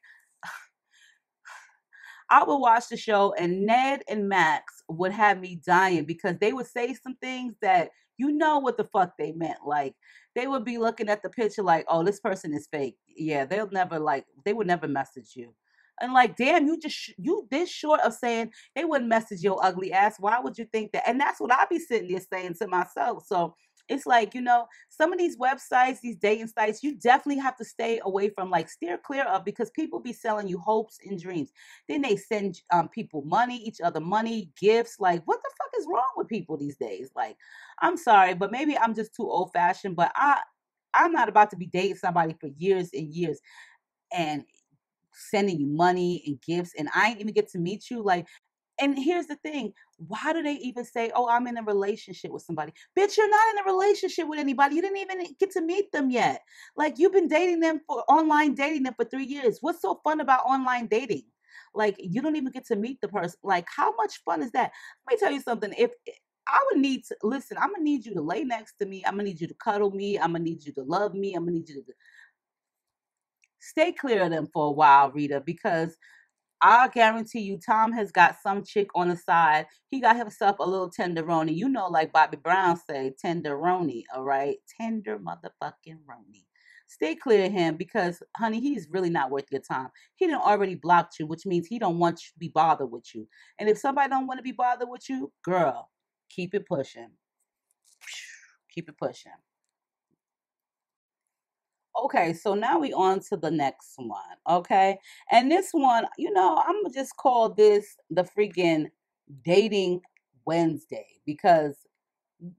I would watch the show and Ned and Max would have me dying because they would say some things that you know what the fuck they meant. Like, they would be looking at the picture like, oh, this person is fake. Yeah, they'll never, like, they would never message you. And like, damn, you just, sh- you this short of saying they wouldn't message your ugly ass. Why would you think that? And that's what I be sitting there saying to myself. So it's like, you know, some of these websites, these dating sites, you definitely have to stay away from, like, steer clear of, because people be selling you hopes and dreams. Then they send um, people money, each other money, gifts. Like, what the fuck is wrong with people these days? Like, I'm sorry, but maybe I'm just too old fashioned, but I, I'm not about to be dating somebody for years and years and sending you money and gifts, and I ain't even get to meet you. Like, and here's the thing. Why do they even say, oh, I'm in a relationship with somebody? Bitch, you're not in a relationship with anybody. You didn't even get to meet them yet. Like, you've been dating them for online dating them for three years. What's so fun about online dating? Like, you don't even get to meet the person. Like, how much fun is that? Let me tell you something. If I would need to, listen, I'm going to need you to lay next to me. I'm going to need you to cuddle me. I'm going to need you to love me. I'm going to need you to stay clear of them for a while, Rita, because I guarantee you Tom has got some chick on the side. He got himself a little tenderoni. You know, like Bobby Brown say, tenderoni, all right? Tender motherfucking roni. Stay clear of him because, honey, he's really not worth your time. He done already blocked you, which means he don't want you to be bothered with you. And if somebody don't want to be bothered with you, girl, keep it pushing. Keep it pushing. Okay, so now we on to the next one, okay? And this one, you know, I'm going to just call this the freaking Dating Wednesday because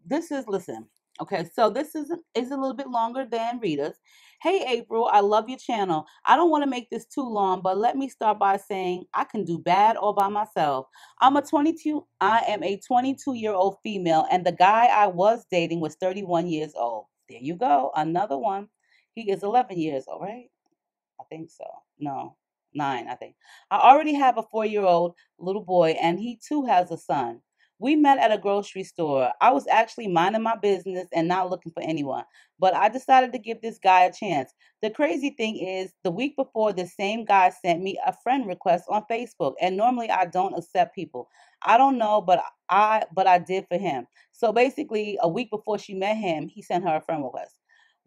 this is, listen, okay, so this is, is a little bit longer than Rita's. Hey, April, I love your channel. I don't want to make this too long, but let me start by saying I can do bad all by myself. I'm a twenty-two, I am a twenty-two-year-old female, and the guy I was dating was thirty-one years old. There you go, another one. He is eleven years old, right? I think so. No, nine, I think. I already have a four-year-old little boy, and he too has a son. We met at a grocery store. I was actually minding my business and not looking for anyone, but I decided to give this guy a chance. The crazy thing is, the week before, this same guy sent me a friend request on Facebook, and normally I don't accept people. I don't know, but I, but I did for him. So basically, a week before she met him, he sent her a friend request.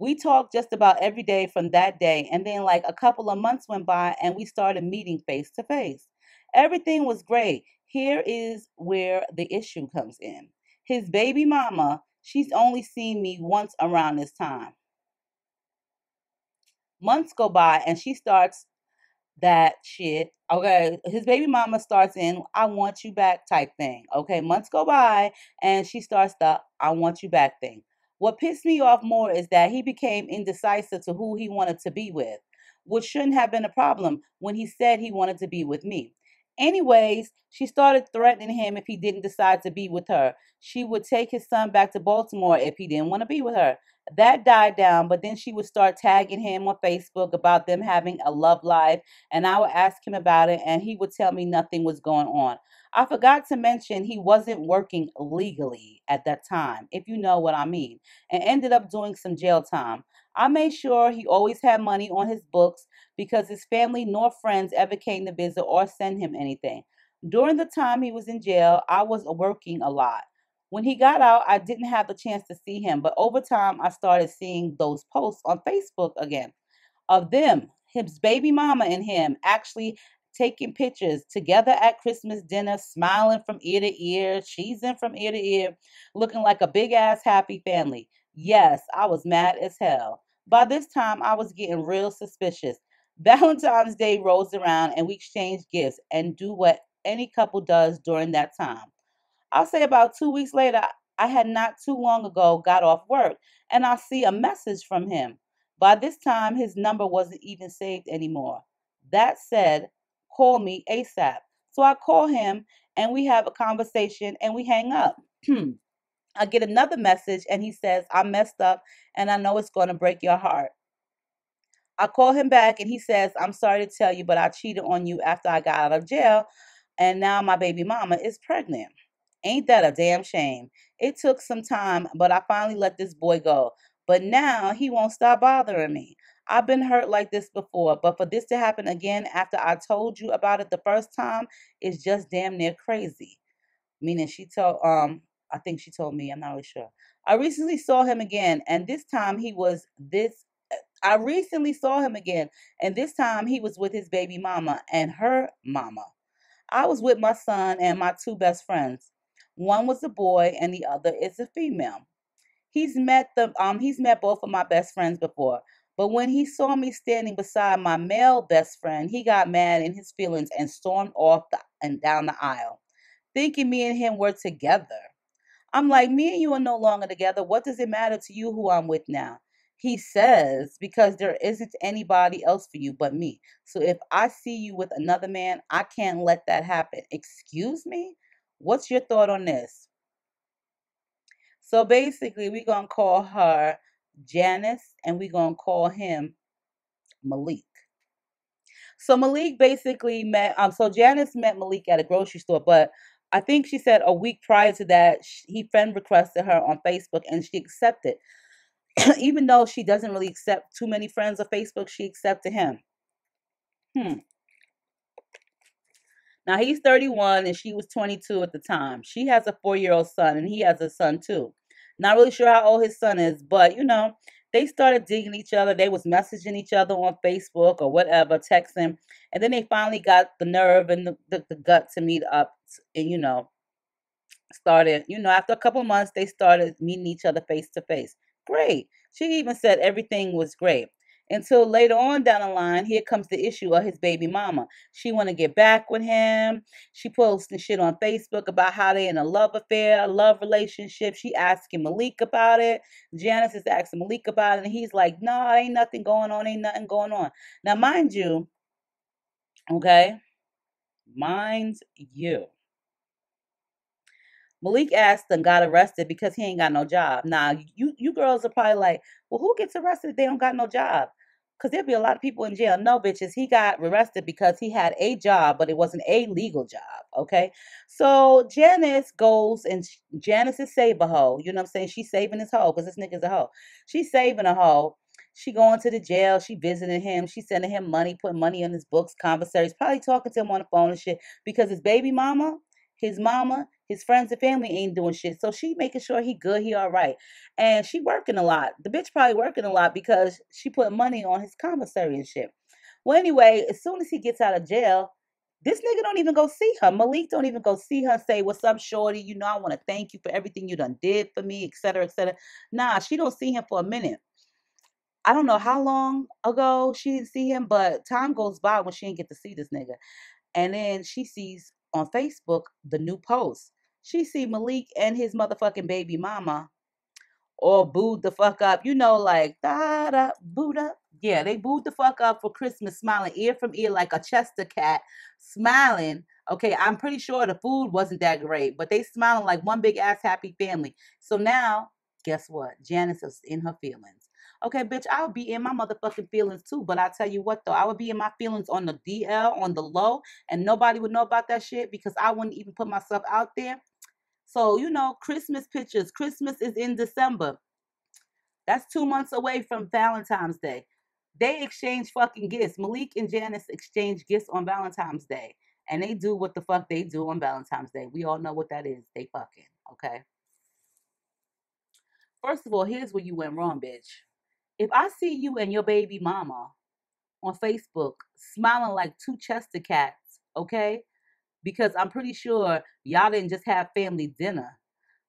We talked just about every day from that day, and then like a couple of months went by and we started meeting face to face. Everything was great. Here is where the issue comes in. His baby mama, she's only seen me once around this time. Months go by and she starts that shit. Okay, his baby mama starts in, I want you back type thing. Okay, months go by and she starts the I want you back thing. What pissed me off more is that he became indecisive to who he wanted to be with, which shouldn't have been a problem when he said he wanted to be with me. Anyways, she started threatening him if he didn't decide to be with her. She would take his son back to Baltimore if he didn't want to be with her. That died down, but then she would start tagging him on Facebook about them having a love life, and I would ask him about it, and he would tell me nothing was going on. I forgot to mention he wasn't working legally at that time, if you know what I mean, and ended up doing some jail time. I made sure he always had money on his books because his family nor friends ever came to visit or send him anything. During the time he was in jail, I was working a lot. When he got out, I didn't have the chance to see him, but over time, I started seeing those posts on Facebook again of them, his baby mama and him, actually taking pictures together at Christmas dinner, smiling from ear to ear, cheesing from ear to ear, looking like a big-ass happy family. Yes, I was mad as hell. By this time, I was getting real suspicious. Valentine's Day rolls around, and we exchanged gifts and do what any couple does during that time. I'll say about two weeks later, I had not too long ago got off work, and I see a message from him. By this time, his number wasn't even saved anymore. That said, call me ASAP. So I call him, and we have a conversation, and we hang up. I get another message, and he says, I messed up, and I know it's going to break your heart. I call him back, and he says, I'm sorry to tell you, but I cheated on you after I got out of jail, and now my baby mama is pregnant. Ain't that a damn shame? It took some time, but I finally let this boy go. But now he won't stop bothering me. I've been hurt like this before, but for this to happen again after I told you about it the first time is just damn near crazy. Meaning she told, um, I think she told me, I'm not really sure. I recently saw him again, and this time he was this. I recently saw him again, and this time he was with his baby mama and her mama. I was with my son and my two best friends. One was a boy, and the other is a female. He's met the um he's met both of my best friends before, but when he saw me standing beside my male best friend, he got mad in his feelings and stormed off the, and down the aisle, thinking me and him were together. I'm like, me and you are no longer together. What does it matter to you who I'm with now? He says, because there isn't anybody else for you but me. So if I see you with another man, I can't let that happen. Excuse me? What's your thought on this? So basically, we're going to call her Janice, and we're going to call him Malik. So Malik basically met, um, so Janice met Malik at a grocery store, but I think she said a week prior to that, he friend requested her on Facebook and she accepted. Even though she doesn't really accept too many friends on Facebook, she accepted him. Hmm. Now he's thirty-one and she was twenty-two at the time. She has a four-year-old son and he has a son too. Not really sure how old his son is, but you know, they started digging each other. They was messaging each other on Facebook or whatever, texting. And then they finally got the nerve and the, the, the gut to meet up and, you know, started, you know, after a couple of months, they started meeting each other face to face. Great. She even said everything was great. Until later on down the line, here comes the issue of his baby mama. She want to get back with him. She posting shit on Facebook about how they in a love affair, a love relationship. She asking Malik about it. Janice is asking Malik about it. And he's like, no, nah, ain't nothing going on. Ain't nothing going on. Now, mind you, okay, mind you, Malik asked and got arrested because he ain't got no job. Now, you you girls are probably like, well, who gets arrested if they don't got no job? Because there'd be a lot of people in jail. No, bitches, he got arrested because he had a job, but it wasn't a legal job, okay? So Janice goes, and Janice is save a hoe. You know what I'm saying? She's saving his hoe because this nigga's a hoe. She's saving a hoe. She going to the jail. She visiting him. She sending him money, putting money on his books, conversations, probably talking to him on the phone and shit because his baby mama, his mama, his friends and family ain't doing shit. So she making sure he good, he all right. And she working a lot. The bitch probably working a lot because she put money on his commissary and shit. Well, anyway, as soon as he gets out of jail, this nigga don't even go see her. Malik don't even go see her and say, what's up, shorty? You know, I want to thank you for everything you done did for me, et cetera, et cetera. Nah, she don't see him for a minute. I don't know how long ago she didn't see him, but time goes by when she didn't get to see this nigga. And then she sees on Facebook the new post. She see Malik and his motherfucking baby mama all booed the fuck up. You know, like, da-da, booed up. Yeah, they booed the fuck up for Christmas, smiling ear from ear like a Chester cat, smiling. Okay, I'm pretty sure the food wasn't that great, but they smiling like one big ass happy family. So now, guess what? Janice is in her feelings. Okay, bitch, I would be in my motherfucking feelings too, but I tell you what, though, I would be in my feelings on the D L, on the low, and nobody would know about that shit because I wouldn't even put myself out there. So, you know, Christmas pictures. Christmas is in December. That's two months away from Valentine's Day. They exchange fucking gifts. Malik and Janice exchange gifts on Valentine's Day, and they do what the fuck they do on Valentine's Day. We all know what that is. They fucking, okay? First of all, here's where you went wrong, bitch. If I see you and your baby mama on Facebook smiling like two Chester cats, okay? Because I'm pretty sure y'all didn't just have family dinner.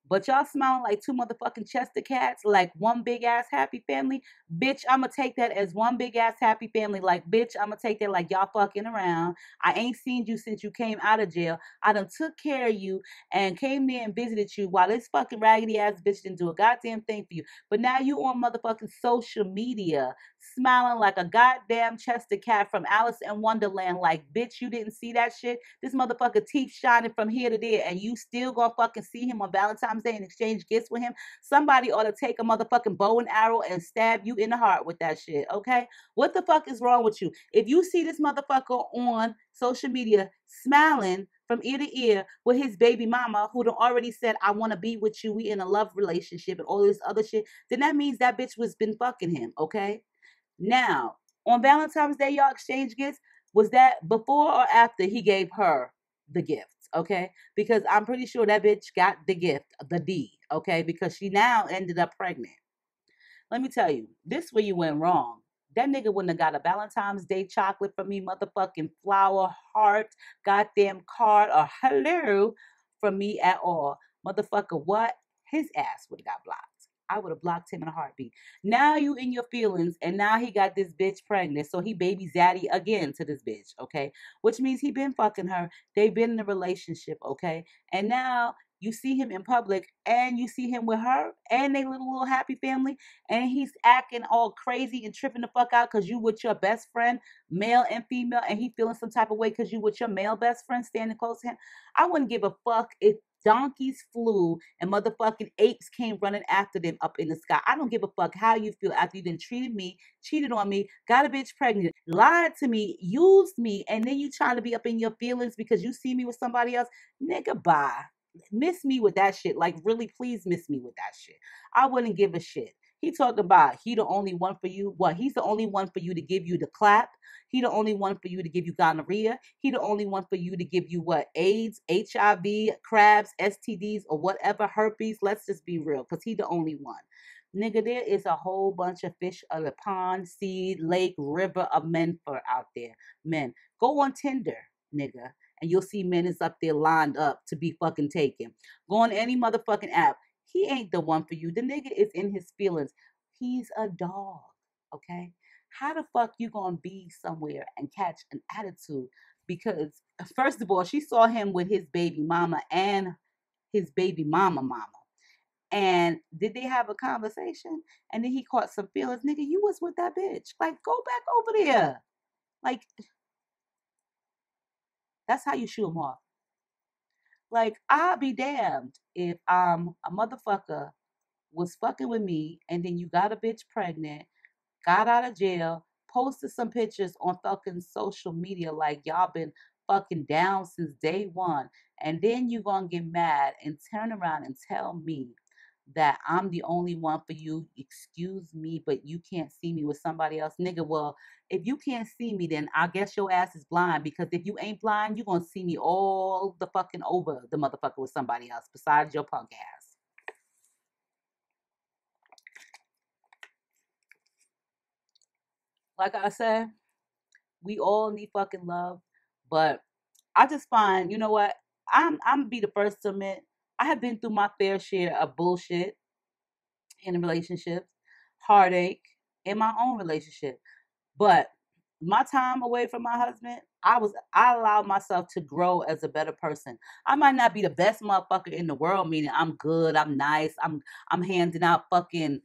But y'all smiling like two motherfucking Chester cats, like one big-ass happy family. Bitch, I'm going to take that as one big-ass happy family. Like, bitch, I'm going to take that like y'all fucking around. I ain't seen you since you came out of jail. I done took care of you and came there and visited you while this fucking raggedy-ass bitch didn't do a goddamn thing for you. But now you on motherfucking social media smiling like a goddamn Chester cat from Alice in Wonderland. Like, bitch, you didn't see that shit? This motherfucker teeth shining from here to there, and you still going to fucking see him on Valentine's Day and exchange gifts with him. Somebody ought to take a motherfucking bow and arrow and stab you in the heart with that shit, okay? What the fuck is wrong with you? If you see this motherfucker on social media smiling from ear to ear with his baby mama who done already said, I want to be with you, we in a love relationship and all this other shit, then that means that bitch was been fucking him, okay? Now, on Valentine's Day, y'all exchange gifts. Was that before or after he gave her the gift? Okay, because I'm pretty sure that bitch got the gift, the D, okay? Because she now ended up pregnant. Let me tell you, this where you went wrong. That nigga wouldn't have got a Valentine's Day chocolate from me, motherfucking flower, heart, goddamn card, or hello from me at all. Motherfucker, what? His ass would have got blocked. I would have blocked him in a heartbeat. Now you in your feelings, and now he got this bitch pregnant, so he baby zaddy again to this bitch, okay? Which means he been fucking her. They've been in a relationship, okay? And now you see him in public, and you see him with her, and they little, little happy family, and he's acting all crazy and tripping the fuck out because you with your best friend, male and female, and he feeling some type of way because you with your male best friend standing close to him. I wouldn't give a fuck if donkeys flew and motherfucking apes came running after them up in the sky. I don't give a fuck how you feel after you done treated me, cheated on me, got a bitch pregnant, lied to me, used me, and then you trying to be up in your feelings because you see me with somebody else. Nigga, bye. Miss me with that shit. Like, really, please miss me with that shit. I wouldn't give a shit. He talked about he the only one for you. What? He's the only one for you to give you the clap. He the only one for you to give you gonorrhea. He the only one for you to give you what? AIDS, H I V, crabs, S T Ds, or whatever, herpes. Let's just be real, because he the only one. Nigga, there is a whole bunch of fish of the pond, sea, lake, river of men for out there. Men, go on Tinder, nigga, and you'll see men is up there lined up to be fucking taken. Go on any motherfucking app. He ain't the one for you. The nigga is in his feelings. He's a dog, okay? How the fuck you gonna be somewhere and catch an attitude? Because, first of all, she saw him with his baby mama and his baby mama mama. And did they have a conversation? And then he caught some feelings. Nigga, you was with that bitch. Like, go back over there. Like, that's how you shoot him off. Like, I'll be damned if um a motherfucker was fucking with me and then you got a bitch pregnant, got out of jail, posted some pictures on fucking social media like y'all been fucking down since day one, and then you gonna get mad and turn around and tell me that I'm the only one for you. Excuse me, but you can't see me with somebody else. Nigga, well, if you can't see me, then I guess your ass is blind, because if you ain't blind, you're going to see me all the fucking over the motherfucker with somebody else besides your punk ass. Like I said, we all need fucking love, but I just find, you know what, I'm, I'm be the first to admit, I have been through my fair share of bullshit in relationships, heartache in my own relationship. But my time away from my husband, I was I allowed myself to grow as a better person. I might not be the best motherfucker in the world, meaning I'm good, I'm nice, I'm I'm handing out fucking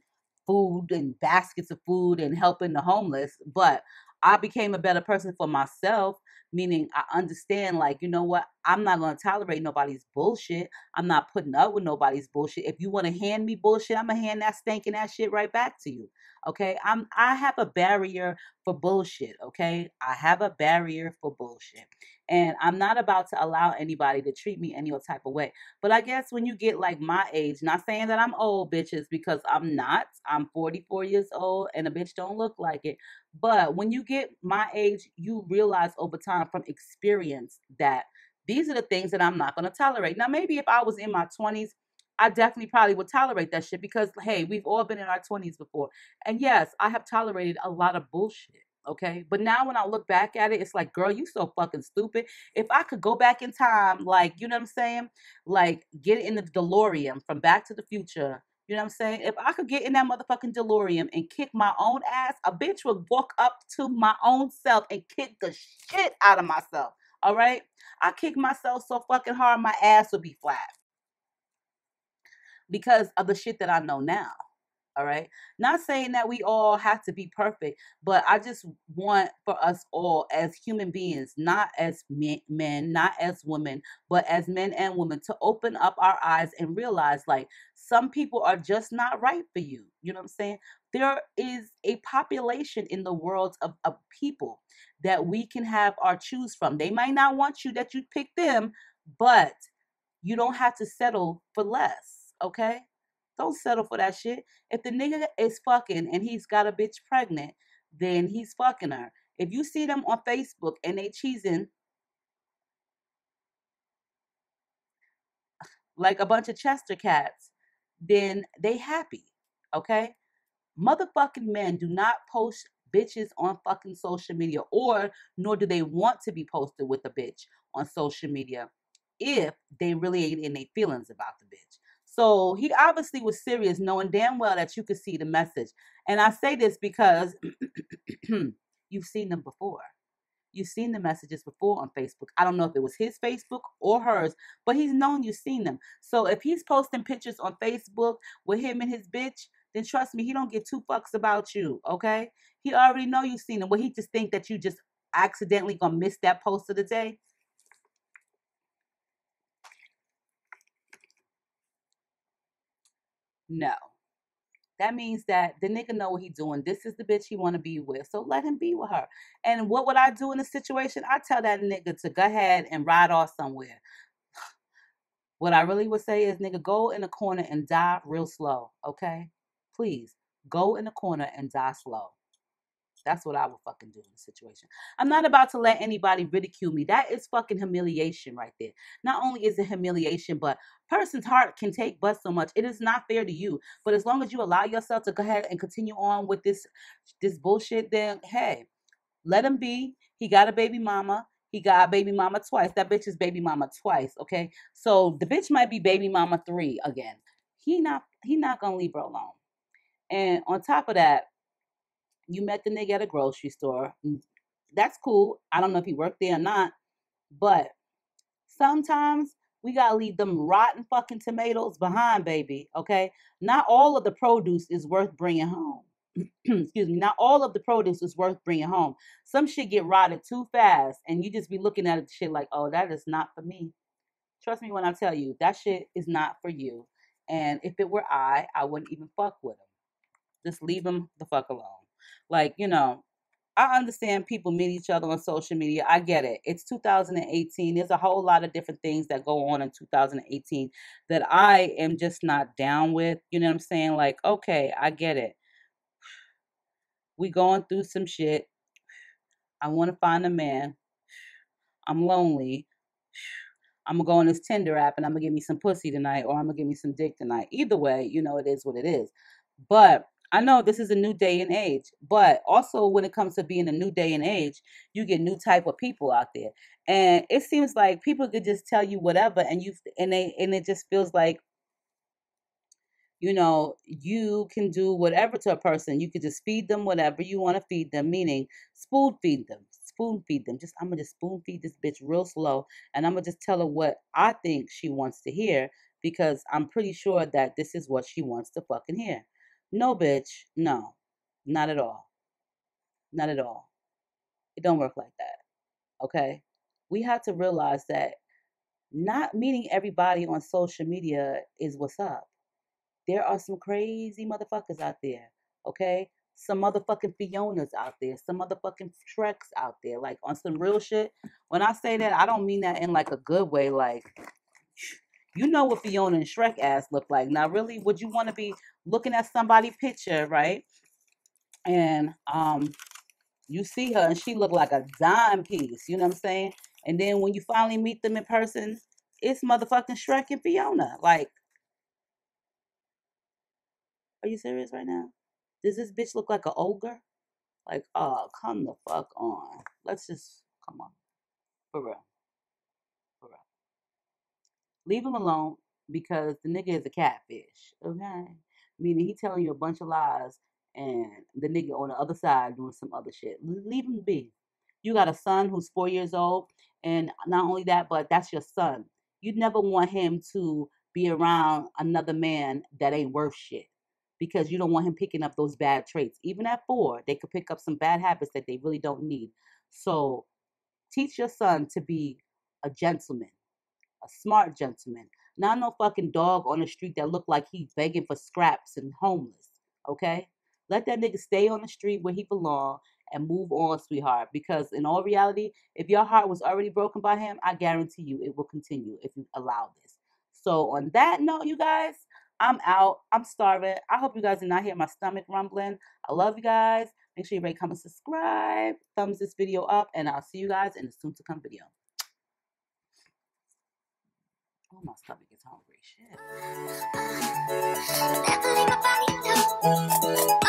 food and baskets of food and helping the homeless, but I became a better person for myself, meaning I understand, like, you know what? I'm not going to tolerate nobody's bullshit. I'm not putting up with nobody's bullshit. If you want to hand me bullshit, I'm going to hand that stinking ass shit right back to you, okay? I'm, I have a barrier for bullshit, okay? I have a barrier for bullshit, and I'm not about to allow anybody to treat me any type of way. But I guess when you get, like, my age, not saying that I'm old, bitches, because I'm not. I'm forty-four years old, and a bitch don't look like it. But when you get my age, you realize over time from experience that these are the things that I'm not going to tolerate. Now, maybe if I was in my twenties, I definitely probably would tolerate that shit because, hey, we've all been in our twenties before. And yes, I have tolerated a lot of bullshit, okay? But now when I look back at it, it's like, girl, you so fucking stupid. If I could go back in time, like, you know what I'm saying? Like, get in the DeLorean from Back to the Future. You know what I'm saying? If I could get in that motherfucking DeLorean and kick my own ass, a bitch would walk up to my own self and kick the shit out of myself. All right? I kick myself so fucking hard, my ass would be flat. Because of the shit that I know now. All right? Not saying that we all have to be perfect, but I just want for us all as human beings, not as men, not as women, but as men and women, to open up our eyes and realize, like, some people are just not right for you. You know what I'm saying? There is a population in the world of, of people that we can have our choose from. They might not want you that you pick them, but you don't have to settle for less, okay? Don't settle for that shit. If the nigga is fucking and he's got a bitch pregnant, then he's fucking her. If you see them on Facebook and they cheesing like a bunch of Chester cats, then they happy, okay? Motherfucking men do not post bitches on fucking social media, or nor do they want to be posted with a bitch on social media if they really ain't in their feelings about the bitch. So he obviously was serious, knowing damn well that you could see the message. And I say this because you've seen them before. You've seen the messages before on Facebook. I don't know if it was his Facebook or hers, but he's known you've seen them. So if he's posting pictures on Facebook with him and his bitch, then trust me, he don't give two fucks about you, okay? He already know you've seen them. Well, he just think that you just accidentally gonna miss that post of the day. No. That means that the nigga know what he doing. This is the bitch he want to be with. So let him be with her. And what would I do in a situation? I tell that nigga to go ahead and ride off somewhere. What I really would say is, nigga, go in the corner and die real slow. Okay? Please. Go in the corner and die slow. That's what I would fucking do in this situation. I'm not about to let anybody ridicule me. That is fucking humiliation right there. Not only is it humiliation, but person's heart can take but so much. It is not fair to you. But as long as you allow yourself to go ahead and continue on with this, this bullshit, then hey, let him be. He got a baby mama. He got baby mama twice. That bitch is baby mama twice, okay? So the bitch might be baby mama three again. He not, he not gonna leave her alone. And on top of that, you met the nigga at a grocery store. That's cool. I don't know if he worked there or not, but sometimes we gotta leave them rotten fucking tomatoes behind, baby, okay? Not all of the produce is worth bringing home. Excuse me. Not all of the produce is worth bringing home. Some shit get rotted too fast, and you just be looking at it shit like, oh, that is not for me. Trust me when I tell you, that shit is not for you. And if it were I, I wouldn't even fuck with him. Just leave him the fuck alone. Like, you know, I understand people meet each other on social media. I get it. It's two thousand eighteen. There's a whole lot of different things that go on in two thousand eighteen that I am just not down with. You know what I'm saying? Like, okay, I get it. We going through some shit. I want to find a man. I'm lonely. I'm going to go on this Tinder app and I'm going to give me some pussy tonight, or I'm going to give me some dick tonight. Either way, you know, it is what it is. But I know this is a new day and age, but also when it comes to being a new day and age, you get new type of people out there. And it seems like people could just tell you whatever, and you and they and it just feels like, you know, you can do whatever to a person. You could just feed them whatever you want to feed them, meaning spoon feed them, spoon feed them. Just I'm going to just spoon feed this bitch real slow, and I'm going to just tell her what I think she wants to hear, because I'm pretty sure that this is what she wants to fucking hear. No, bitch, no, not at all. Not at all. It don't work like that, okay? We have to realize that not meeting everybody on social media is what's up. There are some crazy motherfuckers out there, okay? Some motherfucking Fionas out there. Some motherfucking Treks out there, like on some real shit. When I say that, I don't mean that in like a good way, like... You know what Fiona and Shrek ass look like. Now, really, would you want to be looking at somebody's picture, right? And um, you see her and she look like a dime piece. You know what I'm saying? And then when you finally meet them in person, it's motherfucking Shrek and Fiona. Like, are you serious right now? Does this bitch look like an ogre? Like, oh, come the fuck on. Let's just, come on. For real. Leave him alone, because the nigga is a catfish, okay? Meaning he telling you a bunch of lies, and the nigga on the other side doing some other shit. Leave him be. You got a son who's four years old, and not only that, but that's your son. You'd never want him to be around another man that ain't worth shit, because you don't want him picking up those bad traits. Even at four, they could pick up some bad habits that they really don't need. So teach your son to be a gentleman. A smart gentleman. Not no fucking dog on the street that look like he begging for scraps and homeless, okay? Let that nigga stay on the street where he belong and move on, sweetheart. Because in all reality, if your heart was already broken by him, I guarantee you it will continue if you allow this. So on that note, you guys, I'm out. I'm starving. I hope you guys did not hear my stomach rumbling. I love you guys. Make sure you rate, comment, subscribe. Thumbs this video up, and I'll see you guys in a soon-to-come video. Oh, my stomach is hungry. Shit.